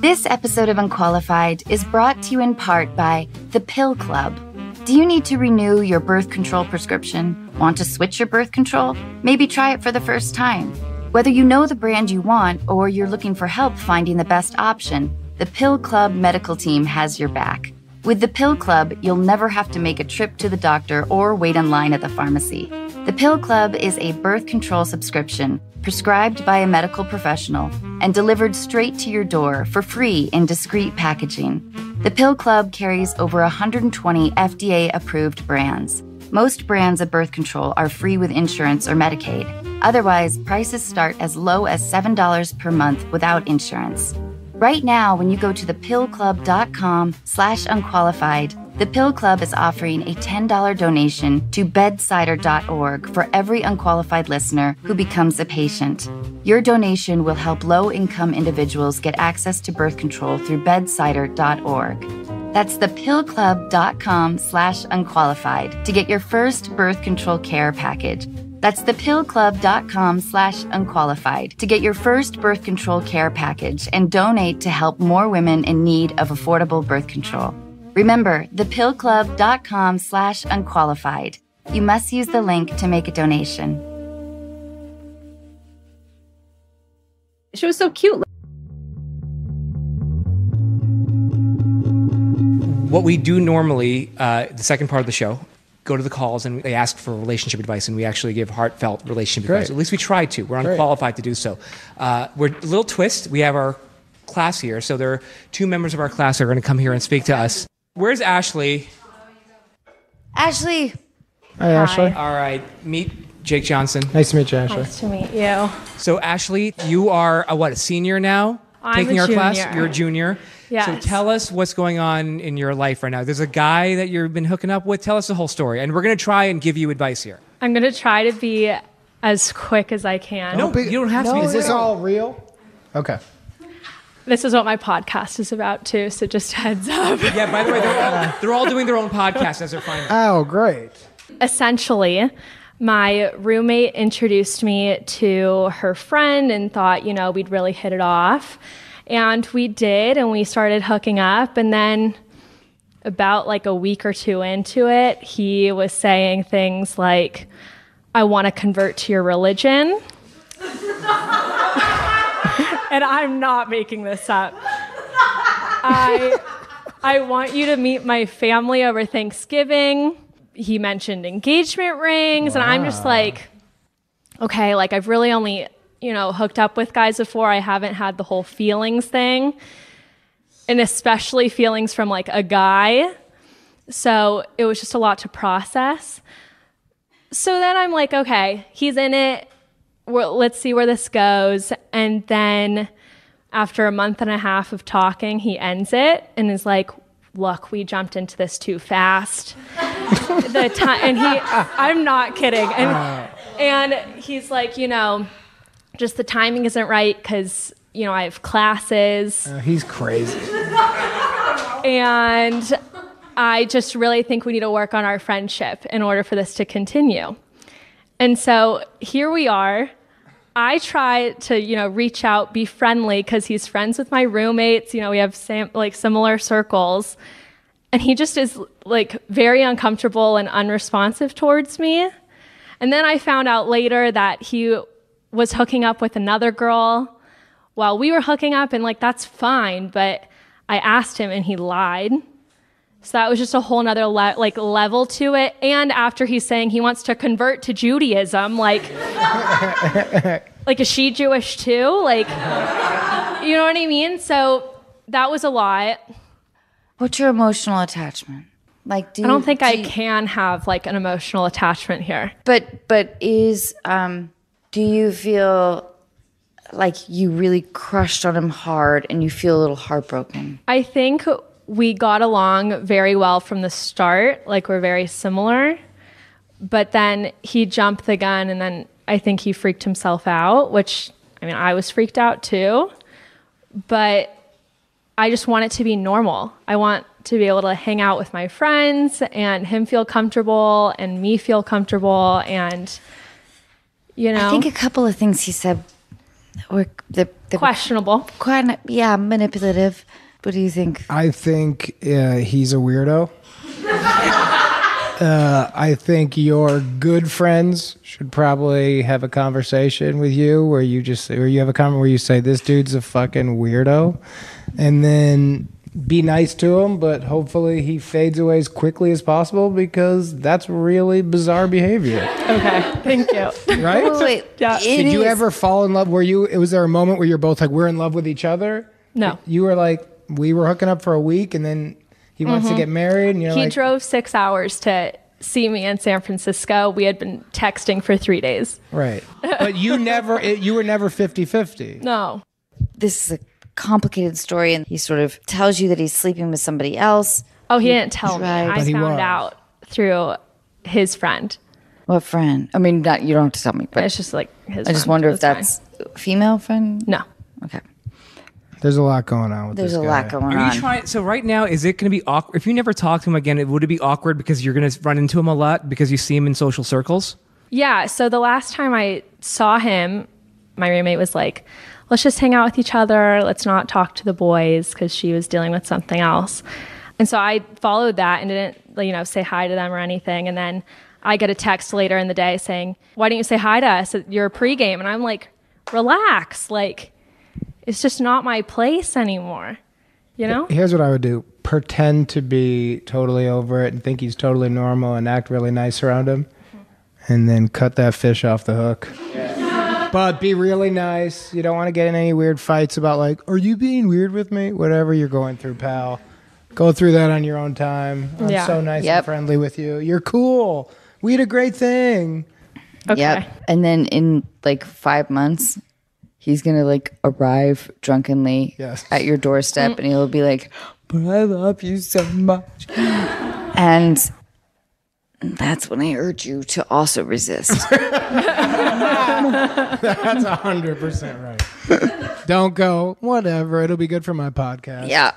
This episode of Unqualified is brought to you in part by The Pill Club. Do you need to renew your birth control prescription? Want to switch your birth control? Maybe try it for the first time. Whether you know the brand you want or you're looking for help finding the best option, The Pill Club medical team has your back. With The Pill Club, you'll never have to make a trip to the doctor or wait in line at the pharmacy. The Pill Club is a birth control subscription prescribed by a medical professional and delivered straight to your door for free in discreet packaging. The Pill Club carries over one hundred twenty F D A-approved brands. Most brands of birth control are free with insurance or Medicaid. Otherwise, prices start as low as seven dollars per month without insurance. Right now, when you go to thepillclub.com slash unqualified, The Pill Club is offering a ten dollars donation to bedsider dot org for every unqualified listener who becomes a patient. Your donation will help low-income individuals get access to birth control through bedsider dot org. That's thepillclub.com slash unqualified to get your first birth control care package. That's thepillclub.com slash unqualified to get your first birth control care package and donate to help more women in need of affordable birth control. Remember, thepillclub.com slash unqualified. You must use the link to make a donation. She was so cute. What we do normally, uh, the second part of the show, go to the calls and they ask for relationship advice, and we actually give heartfelt relationship Great. advice. At least we try to. We're unqualified Great. to do so. Uh, we're a little twist. We have our class here, so there are two members of our class that are going to come here and speak to us. Where's Ashley? Ashley. Hi, Ashley. All right. Meet Jake Johnson. Nice to meet you, Ashley. Nice to meet you. So, Ashley, you are a, what, a senior now? I'm taking a our junior. class. You're a junior. Yes. So tell us what's going on in your life right now. There's a guy that you've been hooking up with. Tell us the whole story. And we're going to try and give you advice here. I'm going to try to be as quick as I can. No, but you don't have no, to be. Is this all real? Okay. This is what my podcast is about, too, so just heads up. Yeah, by the way, they're all, they're all doing their own podcast as they're finding out. Oh, great. Essentially, my roommate introduced me to her friend and thought, you know, we'd really hit it off. And we did, and we started hooking up, and then about like a week or two into it, he was saying things like, I want to convert to your religion. And I'm not making this up. I, I want you to meet my family over Thanksgiving. He mentioned engagement rings, wow. And I'm just like, okay, like I've really only... you know, hooked up with guys before. I haven't had the whole feelings thing, and especially feelings from like a guy. So it was just a lot to process. So then I'm like, okay, he's in it. We're, let's see where this goes. And then after a month and a half of talking, he ends it and is like, look, we jumped into this too fast. the time, and he, I'm not kidding. And, and he's like, you know, just the timing isn't right because, you know, I have classes. Uh, he's crazy. And I just really think we need to work on our friendship in order for this to continue. And so here we are. I try to, you know, reach out, be friendly, because he's friends with my roommates. You know, we have sam- like similar circles. And he just is like very uncomfortable and unresponsive towards me. And then I found out later that he was hooking up with another girl while we were hooking up, and like, that's fine. But I asked him and he lied. So that was just a whole nother le- like level to it. And after he's saying he wants to convert to Judaism, like, like, is she Jewish too? Like, you know what I mean? So that was a lot. What's your emotional attachment? Like, do you, I don't think do I you, can have like an emotional attachment here. But but is um, do you feel like you really crushed on him hard and you feel a little heartbroken? I think we got along very well from the start. Like, we're very similar. But then he jumped the gun, and then I think he freaked himself out, which, I mean, I was freaked out too. But I just want it to be normal. I want to be able to hang out with my friends and him feel comfortable and me feel comfortable. And, you know, I think a couple of things he said were the, the questionable. Quite, yeah, manipulative. What do you think? I think uh, he's a weirdo. uh, I think your good friends should probably have a conversation with you where you just, or you have a comment where you say, this dude's a fucking weirdo. And then be nice to him, but hopefully he fades away as quickly as possible, because that's really bizarre behavior. Okay, thank you. Right? Wait, wait. Yeah. Did you is. ever fall in love? Were you? Was there a moment where you're both like, we're in love with each other? No. You were like, we were hooking up for a week, and then he wants mm-hmm. to get married, and you're he like, he drove six hours to see me in San Francisco. We had been texting for three days. Right, but you never, it, you were never fifty-fifty. No. This is a complicated story, and he sort of tells you that he's sleeping with somebody else. Oh, he, he didn't tell tried. me. I found was. out through his friend. What friend? I mean, not, you don't have to tell me, but it's just like his I just friend. wonder if that's, that's female friend? No. Okay. There's a lot going on with There's this There's a guy. lot going on. Are you trying, so right now, is it going to be awkward? If you never talk to him again, it, would it be awkward because you're going to run into him a lot because you see him in social circles? Yeah. So the last time I saw him, my roommate was like, let's just hang out with each other. Let's not talk to the boys, because she was dealing with something else. And so I followed that and didn't, you know, say hi to them or anything. And then I get a text later in the day saying, why didn't you say hi to us at your pregame? And I'm like, relax. Like, it's just not my place anymore, you know? Here's what I would do. Pretend to be totally over it and think he's totally normal and act really nice around him. Mm-hmm. And then cut that fish off the hook. Yeah. But be really nice. You don't want to get in any weird fights about like, are you being weird with me? Whatever you're going through, pal. Go through that on your own time. I'm yeah. so nice yep. and friendly with you. You're cool. We had a great thing. Okay. Yep. And then in like five months... he's going to like arrive drunkenly yes. at your doorstep mm. and he'll be like, but I love you so much. And that's when I urge you to also resist. That's one hundred percent right. Don't go, whatever, it'll be good for my podcast. Yeah.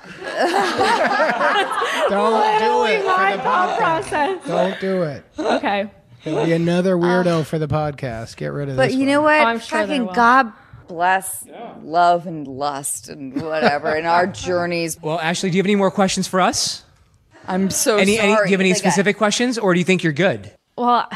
Don't Literally do it for the podcast. Process. Don't do it. Okay. It'll be another weirdo uh, for the podcast. Get rid of but this But you one. know what? Oh, I'm sure Fucking God. Bless, yeah. love, and lust, and whatever in our journeys. Well, Ashley, do you have any more questions for us? I'm so any, sorry. Any, do you have any specific I... questions, or do you think you're good? Well,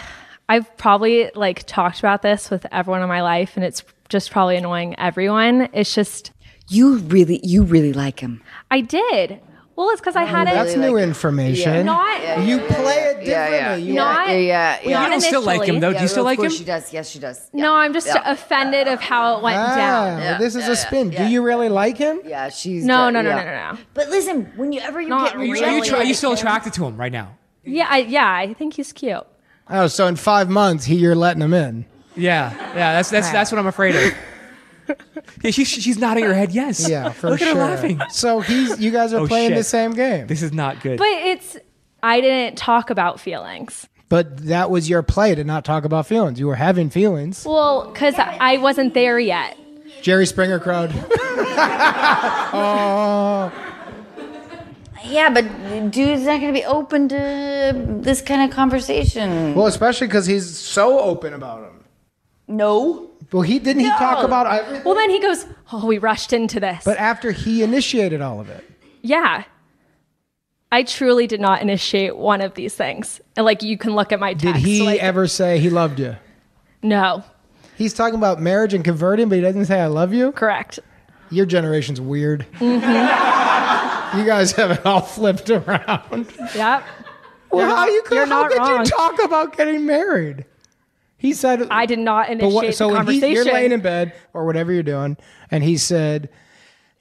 I've probably like talked about this with everyone in my life, and it's just probably annoying everyone. It's just you really, you really like him. I did. Well, it's because I had oh, it. That's new like information. Yeah. Not yeah, you yeah, play yeah, it differently. Yeah, yeah, yeah. Not, yeah, yeah, yeah. Well, you don't initially. still like him, though. Yeah, do you still like him? She does. Yes, she does. Yeah. No, I'm just yeah. offended yeah. of how it went ah, down. Yeah. This is yeah, a spin. Yeah. Do you really like him? Yeah, she's. No, no, no, yeah. no, no, no, no. But listen, whenever you Not get really, really are you, tra- like are you still him? attracted to him right now? Yeah, I, yeah, I think he's cute. Oh, so in five months, he you're letting him in? Yeah, yeah. That's that's that's what I'm afraid of. Yeah, she, she's nodding her head yes. Yeah, for Look sure. Look at her laughing. So he's, you guys are oh, playing shit. the same game. This is not good. But it's, I didn't talk about feelings. But that was your play to not talk about feelings. You were having feelings. Well, because I wasn't there yet. Jerry Springer crowd. Oh. Yeah, but dude's not going to be open to this kind of conversation. Well, especially because he's so open about him. No. Well, he didn't no. he talk about everything? Well, then he goes, oh, we rushed into this. But after he initiated all of it. Yeah. I truly did not initiate one of these things. And like, you can look at my text. Did he like, ever say he loved you? No. He's talking about marriage and converting, but he doesn't say I love you? Correct. Your generation's weird. Mm-hmm. You guys have it all flipped around. Yep. Well, how you could, how could you talk about getting married? He said... I did not initiate what, so the conversation. He, you're laying in bed or whatever you're doing, and he said,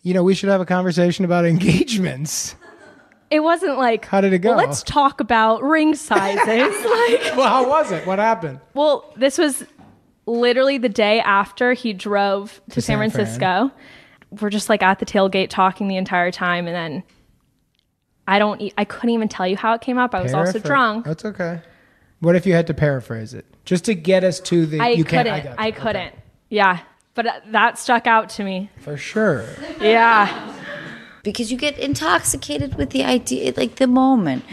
you know, we should have a conversation about engagements. It wasn't like... How did it go? Well, let's talk about ring sizes. Like, well, how was it? What happened? Well, this was literally the day after he drove to, to San, San Francisco. Fran. We're just like at the tailgate talking the entire time, and then... I don't. E- I couldn't even tell you how it came up. I was Paraphr- also drunk. That's okay. What if you had to paraphrase it just to get us to the? I you couldn't. Can't, I, I couldn't. Okay. Yeah, but that stuck out to me for sure. Yeah, because you get intoxicated with the idea, like the moment,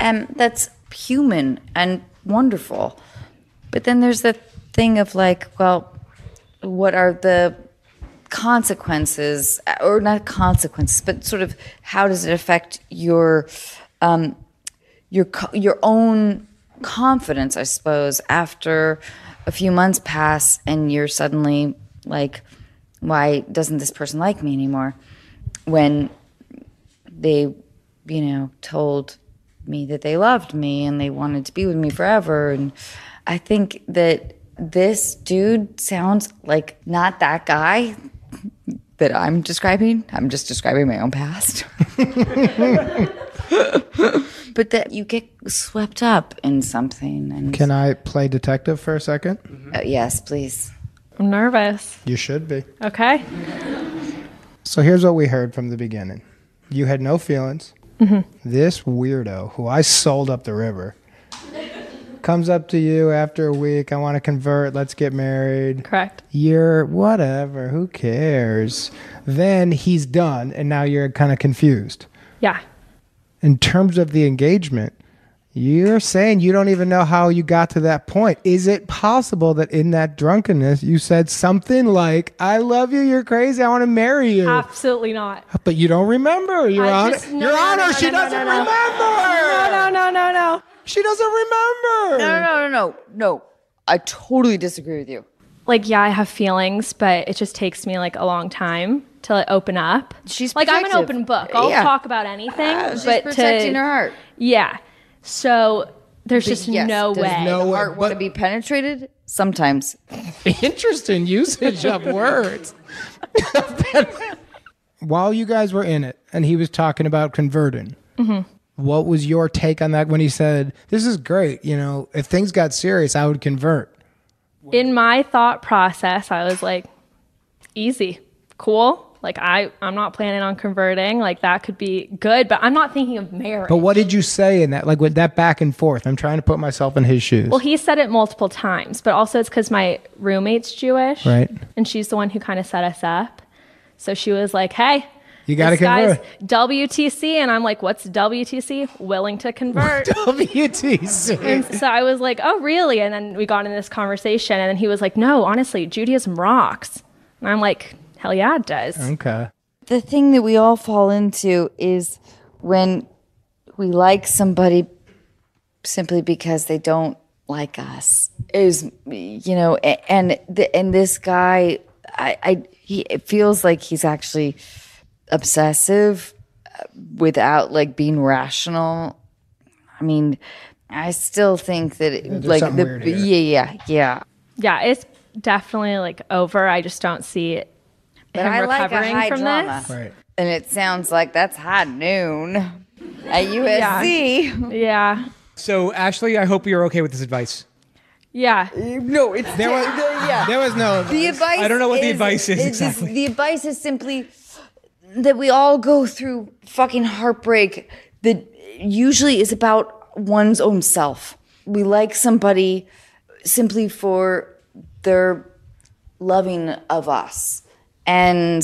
and that's human and wonderful. But then there's the thing of like, well, what are the consequences, or not consequences, but sort of how does it affect your um, your your own confidence, I suppose, after a few months pass and you're suddenly like, why doesn't this person like me anymore? When they, you know, told me that they loved me and they wanted to be with me forever. And I think that this dude sounds like not that guy that I'm describing. I'm just describing my own past. But that you get swept up in something. And can I play detective for a second? Mm-hmm. Uh, yes, please. I'm nervous. You should be. Okay. So here's what we heard from the beginning. You had no feelings. Mm-hmm. This weirdo who I sold up the river comes up to you after a week. I want to convert. Let's get married. Correct. You're whatever. Who cares? Then he's done, and now you're kind of confused. Yeah. In terms of the engagement, you're saying you don't even know how you got to that point. Is it possible that in that drunkenness, you said something like, I love you, you're crazy, I want to marry you? Absolutely not. But you don't remember, Your Honor. Your Honor, she doesn't remember. No, no, no, no, no. She doesn't remember. No, no, no, no, no. I totally disagree with you. Like, yeah, I have feelings, but it just takes me like a long time to like, open up. She's like, I'm an open book. I'll yeah. talk about anything. Uh, she's but protecting to, her heart. Yeah. So there's but just yes, no does way. No heart want to be penetrated sometimes. Interesting usage of words. While you guys were in it, and he was talking about converting. Mm-hmm. What was your take on that when he said, this is great, you know, if things got serious, I would convert? In my thought process, I was like, easy, cool. Like, I, I'm not planning on converting. Like, that could be good, but I'm not thinking of marriage. But what did you say in that? Like, with that back and forth, I'm trying to put myself in his shoes. Well, he said it multiple times, but also it's because my roommate's Jewish. Right. And she's the one who kind of set us up. So she was like, hey. You gotta this convert. Guy's W T C, and I'm like, what's W T C? Willing to convert. W T C. And so I was like, oh, really? And then we got in this conversation, and then he was like, no, honestly, Judaism rocks. And I'm like, hell yeah, it does. Okay. The thing that we all fall into is when we like somebody simply because they don't like us. Is you know, and the, and this guy, I, I he it feels like he's actually obsessive without like being rational. I mean, I still think that it, yeah, like the yeah yeah yeah yeah it's definitely like over. I just don't see it but him I recovering like from drama. This right. And it sounds like that's high noon at U S C. yeah. yeah So Ashley, I hope you're okay with this advice. Yeah. No, it's there was, yeah. there was no advice. The advice I don't know what is, the advice is, is exactly is, the advice is simply that we all go through fucking heartbreak that usually is about one's own self. We like somebody simply for their loving of us. And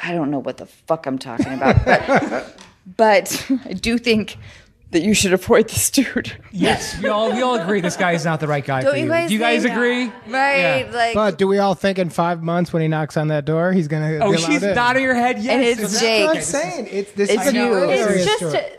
I don't know what the fuck I'm talking about, but, but I do think that you should avoid this dude. Yes, we all we all agree this guy is not the right guy don't for you. Guys do you guys agree? That? Right. Yeah. Like, but do we all think in five months when he knocks on that door, he's going to... Oh, she's nodding her head. Yes. And it's Jake. That's what I'm saying. It's, this it's is you. It's just... A,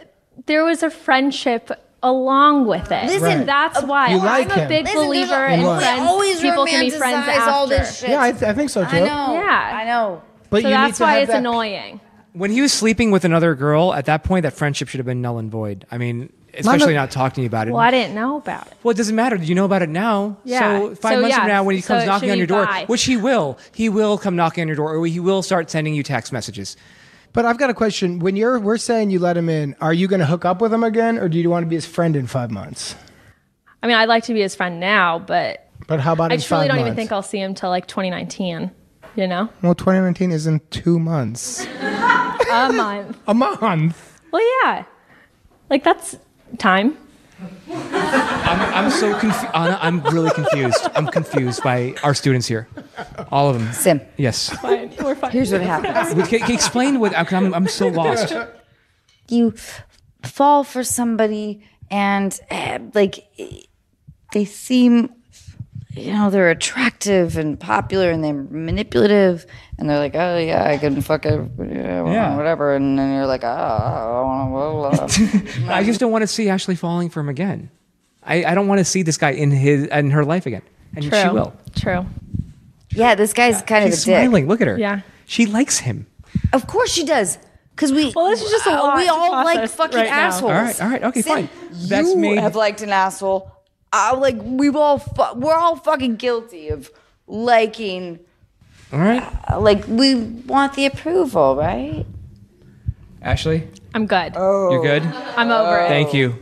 there was a friendship along with it. Listen, right. That's why like I'm a big him. believer Listen, in friends. People can be friends after. All this shit. Yeah, I, th- I think so too. I know. Yeah, I know. But so you that's need to why have it's that... annoying. When he was sleeping with another girl, at that point, that friendship should have been null and void. I mean, especially not, not talking about it. Well, I didn't know about it. Well, it doesn't matter. You know about it now. Yeah. So five so, months yeah. from now, when he comes so knocking on your door, by. which he will, he will come knocking on your door, or he will start sending you text messages. But I've got a question. When you're, we're saying you let him in, are you going to hook up with him again, or do you want to be his friend in five months? I mean, I'd like to be his friend now, but but how about I just really don't months? even think I'll see him till like twenty nineteen. You know? Well, twenty nineteen is in two months. A month. A month. Well, yeah, like that's time. I'm, I'm so confused. Anna, I'm really confused. I'm confused by our students here, all of them. Sim. Yes. Fine. We're fine. Here's what happens. Can, can you explain what? I'm, I'm so lost. You fall for somebody, and uh, like they seem, you know, they're attractive and popular, and they're manipulative, and they're like, oh yeah, I can fuck everybody, yeah. whatever, and then you're like, oh, I want to. I just don't want to see Ashley falling for him again. I, I don't want to see this guy in his in her life again, and True. she will. True. Yeah, this guy's yeah. kind She's of a smiling. Dick. Look at her. Yeah, she likes him. Of course she does. Because we, well, this is just a lot we all like fucking right assholes. Now. All right, all right, okay, Sim, fine. That's you me. Have liked an asshole. Uh, like we've all, fu- we're all fucking guilty of liking. All right. Uh, like we want the approval, right? Ashley, I'm good. Oh, you're good. I'm over oh. it. Thank you.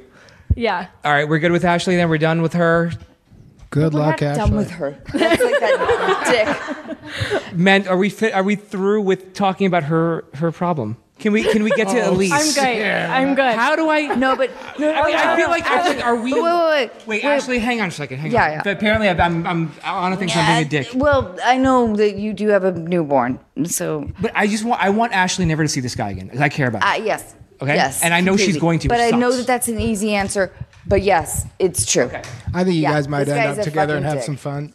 Yeah. All right, we're good with Ashley. Then we're done with her. Good we're luck, not Ashley. Done with her. That's like that dick. Man, are we fit? Are we through with talking about her? Her problem. Can we can we get to oh, Elise? I'm good. Yeah. I'm good. How do I? No, but no, I, mean, no, I feel no, like Ashley, are we? Wait, wait, wait. Wait, Ashley, hang on a second. Hang yeah, on. Yeah. But apparently, I'm I'm Anna thinks yeah, I'm being a dick. Well, I know that you do have a newborn, so. But I just want I want Ashley never to see this guy again. I care about. Ah, uh, yes. Okay. Yes. And I know completely. She's going to. But I know that that's an easy answer. But yes, it's true. Okay. I think you yeah, guys might end up together and have dick. some fun.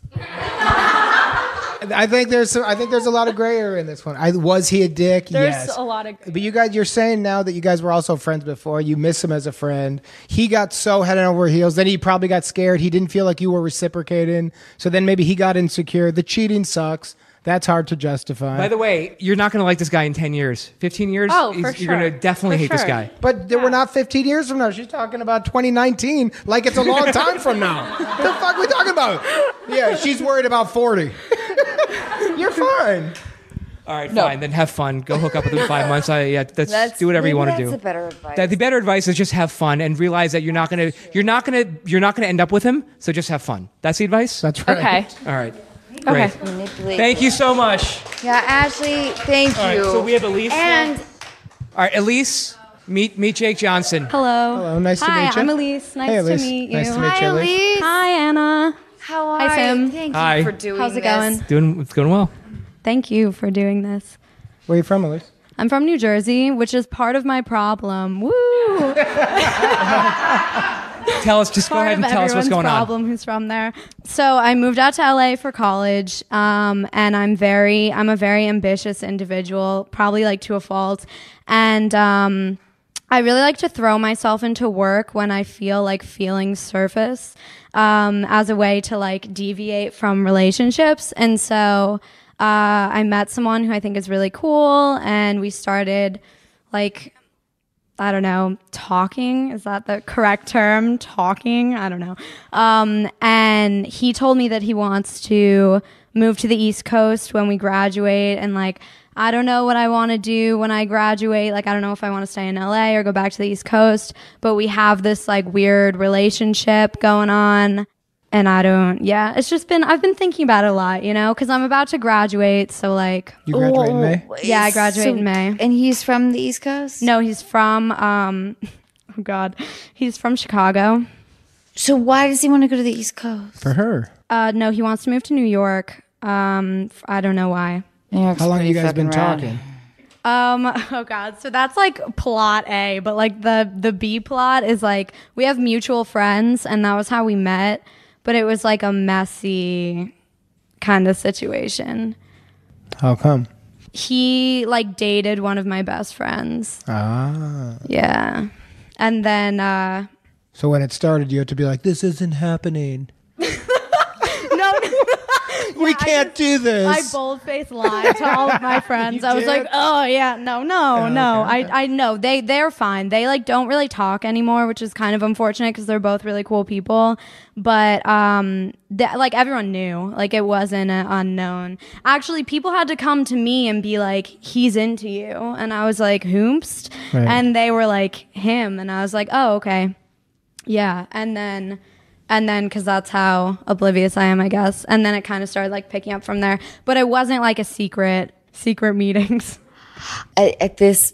I think there's some, I think there's a lot of gray area in this one. I, was he a dick? There's yes. a lot of gray. But you guys, you're saying now that you guys were also friends before. You miss him as a friend. He got so head over heels. Then he probably got scared. He didn't feel like you were reciprocating. So then maybe he got insecure. The cheating sucks. That's hard to justify. By the way, you're not going to like this guy in ten years. fifteen years, oh, for sure. You're going to definitely for hate sure. this guy. But yeah. we're not fifteen years from now. She's talking about twenty nineteen like it's a long time from now. What the fuck are we talking about? Yeah, she's worried about forty. You're fine. All right, no. fine. Then have fun. Go hook up with him in five months. I, yeah, that's, that's do whatever you want to do. That's the better advice. That, the better advice is just have fun and realize that you're not going to you're not going to you're not going to end up with him. So just have fun. That's the advice. That's right. Okay. All right. Great. Okay. Thank you so much. Yeah, Ashley, thank All you. Right, so we have Elise. And now. All right, Elise, meet meet Jake Johnson. Hello. Hello, nice Hi, to meet you. Hi, I'm Elise. Nice hey, Elise. to meet you. Nice to meet Hi, you, Elise. Elise. Hi, Anna. How are Hi, Sam. you? Thank Hi. you for doing How's this. How's it going? Doing, it's going well. Thank you for doing this. Where are you from, Elise? I'm from New Jersey, which is part of my problem. Woo! Tell us, just go ahead and tell us what's going on. Problem who's from there. So I moved out to L A for college, um, and I'm very, I'm a very ambitious individual, probably like to a fault, and um, I really like to throw myself into work when I feel like feelings surface, um, as a way to like deviate from relationships, and so uh, I met someone who I think is really cool, and we started like. I don't know, talking, is that the correct term? Talking, I don't know. Um, and he told me that he wants to move to the East Coast when we graduate. And like, I don't know what I want to do when I graduate. Like, I don't know if I want to stay in L A or go back to the East Coast, but we have this like weird relationship going on. And I don't, yeah, it's just been, I've been thinking about it a lot, you know, because I'm about to graduate, so like. You graduate in May? Yeah, I graduate so, in May. And he's from the East Coast? No, he's from, um, oh God, he's from Chicago. So why does he want to go to the East Coast? For her. Uh, no, he wants to move to New York. Um, I don't know why. Yeah, how long have you guys been rad. talking? Um, oh God. So that's like plot A, but like the, the B plot is like, we have mutual friends and that was how we met. But it was like a messy kind of situation. How come? He like dated one of my best friends. Ah. Yeah. And then... Uh, so when it started, you had to be like, this isn't happening. No. We yeah, can't just, do this. I boldface lied to all of my friends. I was did? like, oh, yeah, no, no, oh, no. Okay, okay. I, I know. They, they're fine. They, like, don't really talk anymore, which is kind of unfortunate because they're both really cool people. But, um, they, like, everyone knew. Like, it wasn't an unknown. Actually, people had to come to me and be like, he's into you. And I was like, whoomst? Right. And they were like, him. And I was like, oh, okay. Yeah. And then... And then, because that's how oblivious I am, I guess. And then it kind of started, like, picking up from there. But it wasn't, like, a secret, secret meetings. At, at this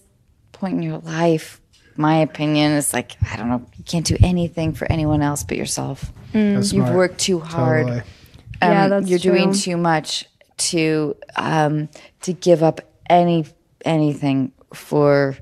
point in your life, my opinion is, like, I don't know, you can't do anything for anyone else but yourself. Mm. You've worked too hard. Totally. Um, yeah, that's You're true. doing too much to um, to give up any anything for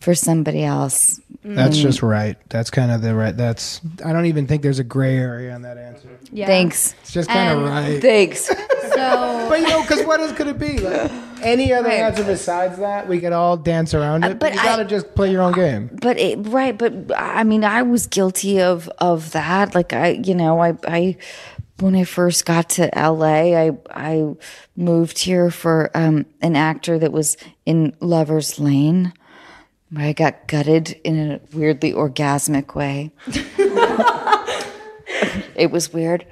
for somebody else. That's mm. just right. That's kind of the right. That's I don't even think there's a gray area on that answer. Yeah. Thanks. It's just kind of right. Thanks. So, but you know, because what else could it be? Like any other right. answer besides that, we could all dance around it. Uh, but, but you I, gotta just play your own game. But it, right. But I mean, I was guilty of of that. Like I, you know, I I when I first got to L A, I I moved here for um, an actor that was in Lover's Lane. Where I got gutted in a weirdly orgasmic way. It was weird.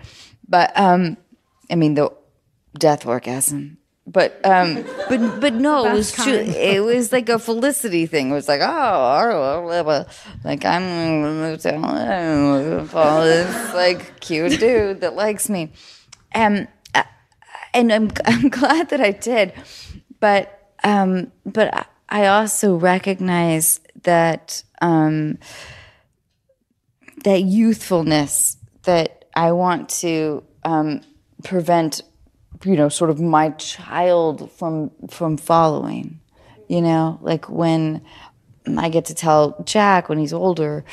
But, um, I mean, the death orgasm. But, um, but, but no, it was true. It was like a Felicity thing. It was like, oh, like I'm going to follow this like cute dude that likes me. Um, and I'm, I'm glad that I did. But, um, but I, I also recognize that um, that youthfulness that I want to um, prevent, you know, sort of my child from from following, you know, like when I get to tell Jack when he's older,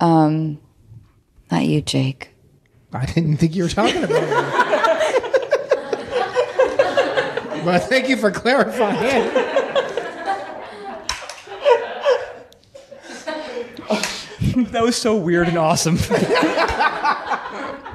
um, not you, Jake. I didn't think you were talking about that. But thank you for clarifying. That was so weird and awesome.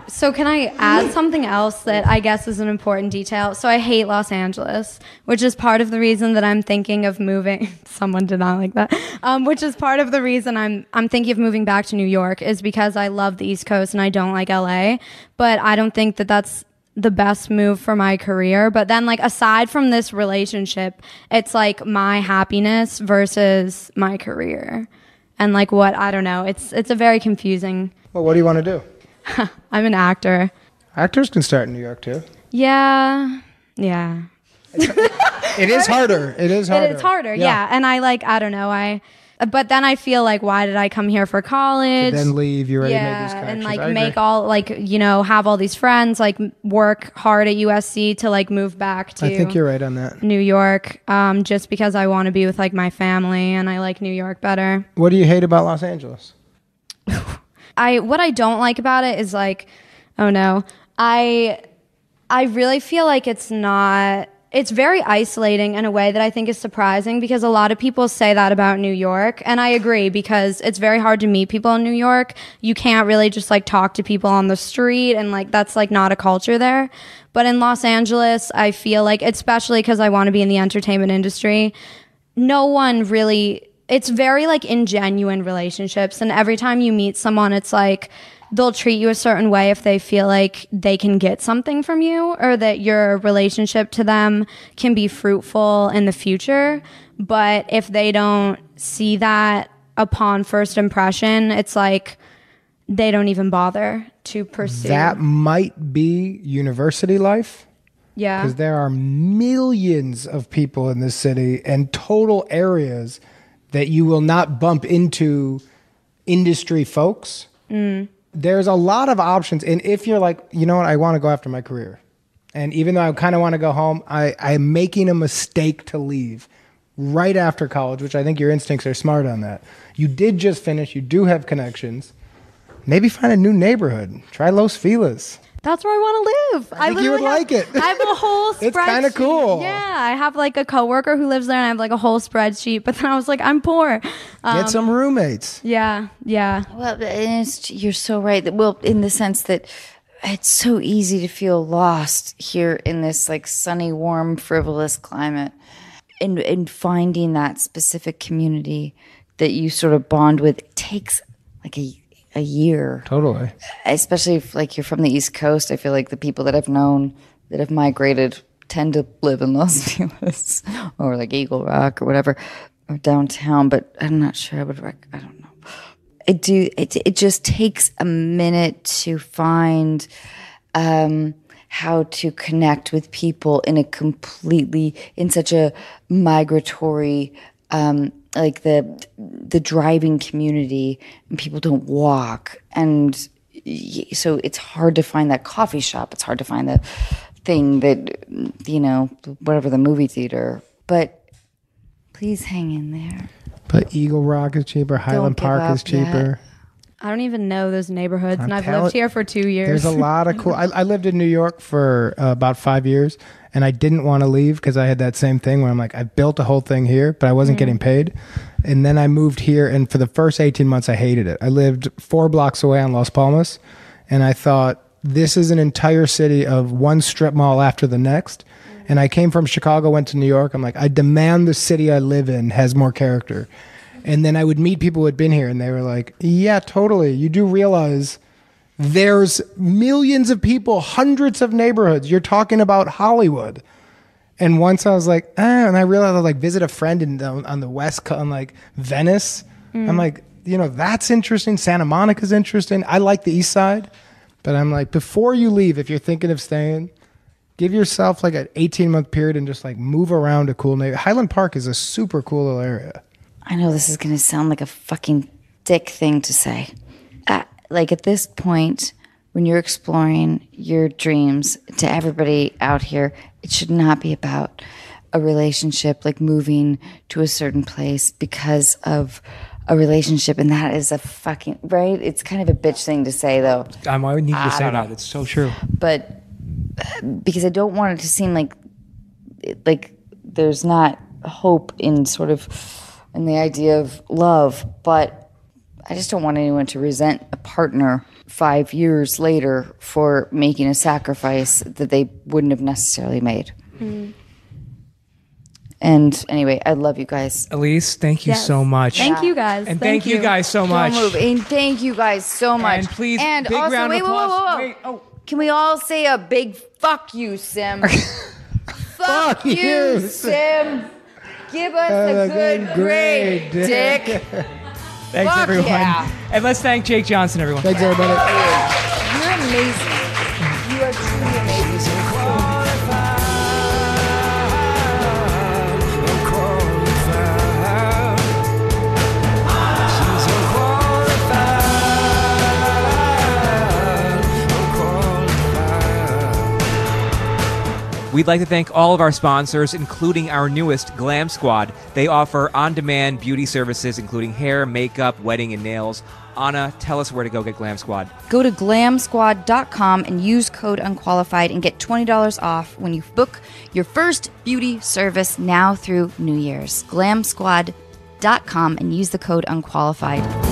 So can I add something else that I guess is an important detail? So I hate Los Angeles, which is part of the reason that I'm thinking of moving. Someone did not like that. Um, which is part of the reason I'm I'm thinking of moving back to New York is because I love the East Coast and I don't like L A. But I don't think that that's the best move for my career. But then, like, aside from this relationship, it's like my happiness versus my career. And like what, I don't know. It's it's a very confusing. Well, what do you want to do? I'm an actor. Actors can start in New York too. Yeah, yeah. It is harder. It is harder. It is harder, yeah. yeah. And I like, I don't know, I, but then I feel like, why did I come here for college? To then leave, you already yeah, made these connections. And like I make agree. all, like, you know, have all these friends, like work hard at U S C to like move back to I think you're right on that. New York, um, just because I want to be with like my family and I like New York better. What do you hate about Los Angeles? I, what I don't like about it is like, oh no, I, I really feel like it's not... It's very isolating in a way that I think is surprising because a lot of people say that about New York. And I agree because it's very hard to meet people in New York. You can't really just like talk to people on the street and like that's like not a culture there. But in Los Angeles, I feel like, especially because I want to be in the entertainment industry, no one really, it's very like ingenuine relationships. And every time you meet someone, it's like, they'll treat you a certain way if they feel like they can get something from you or that your relationship to them can be fruitful in the future. But if they don't see that upon first impression, it's like they don't even bother to pursue. That might be university life. Yeah. Because there are millions of people in this city and total areas that you will not bump into industry folks. Mm. There's a lot of options. And if you're like, you know what, I want to go after my career. And even though I kind of want to go home, I, I'm making a mistake to leave right after college, which I think your instincts are smart on that. You did just finish. You do have connections. Maybe find a new neighborhood. Try Los Feliz. That's where I want to live. I, I think you would have, like it. I have a whole spreadsheet. It's kind of cool. Yeah, I have like a coworker who lives there, and I have like a whole spreadsheet. But then I was like, I'm poor. Um, Get some roommates. Yeah, yeah. Well, it's, you're so right. Well, in the sense that it's so easy to feel lost here in this like sunny, warm, frivolous climate, and and finding that specific community that you sort of bond with takes like a. a year. Totally. Especially if like you're from the East Coast, I feel like the people that I've known that have migrated tend to live in Los Feliz or like Eagle Rock or whatever, or downtown, but I'm not sure I would rec- I don't know. I do, it, it just takes a minute to find um, how to connect with people in a completely, in such a migratory um like the the driving community, and people don't walk, and so it's hard to find that coffee shop. It's hard to find the thing that, you know, whatever, the movie theater. But please hang in there. But Eagle Rock is cheaper. Highland Park is cheaper. Yet. I don't even know those neighborhoods, I'm and I've tell- lived here for two years. There's a lot of cool. I, I lived in New York for uh, about five years, and I didn't want to leave because I had that same thing where I'm like, I built a whole thing here, but I wasn't mm-hmm. getting paid. And then I moved here, and for the first eighteen months, I hated it. I lived four blocks away on Las Palmas, and I thought, this is an entire city of one strip mall after the next. Mm-hmm. And I came from Chicago, went to New York. I'm like, I demand the city I live in has more character. And then I would meet people who had been here, and they were like, yeah, totally. You do realize there's millions of people, hundreds of neighborhoods. You're talking about Hollywood. And once I was like, ah, and I realized I like visit a friend in the, on the West Coast, on like Venice. Mm. I'm like, you know, that's interesting. Santa Monica's interesting. I like the East Side. But I'm like, before you leave, if you're thinking of staying, give yourself like an eighteen-month period and just like move around a cool neighborhood. Highland Park is a super cool little area. I know this is going to sound like a fucking dick thing to say. Uh, like at this point, when you're exploring your dreams, to everybody out here, it should not be about a relationship, like moving to a certain place because of a relationship. And that is a fucking, right? It's kind of a bitch thing to say, though. I'm, I need to say that. It's so true. But because I don't want it to seem like like there's not hope in sort of... and the idea of love, but I just don't want anyone to resent a partner five years later for making a sacrifice that they wouldn't have necessarily made. Mm. And anyway, I love you guys. Elise, thank you yes. so much. Thank yeah. you guys. And thank, thank you. you guys so much. And thank you guys so much. And please, and big also, round of applause. Whoa, whoa, whoa. Wait, oh. Can we all say a big fuck you, Sim? Fuck you, Sim. Give us a, a good, good grade, Dick. Dick. Thanks, Fuck everyone. Yeah. And let's thank Jake Johnson, everyone. Thanks, everybody. You're amazing. You are truly amazing. We'd like to thank all of our sponsors, including our newest, Glam Squad. They offer on-demand beauty services, including hair, makeup, wedding, and nails. Anna, tell us where to go get Glam Squad. Go to glam squad dot com and use code unqualified and get twenty dollars off when you book your first beauty service now through New Year's. glam squad dot com and use the code unqualified.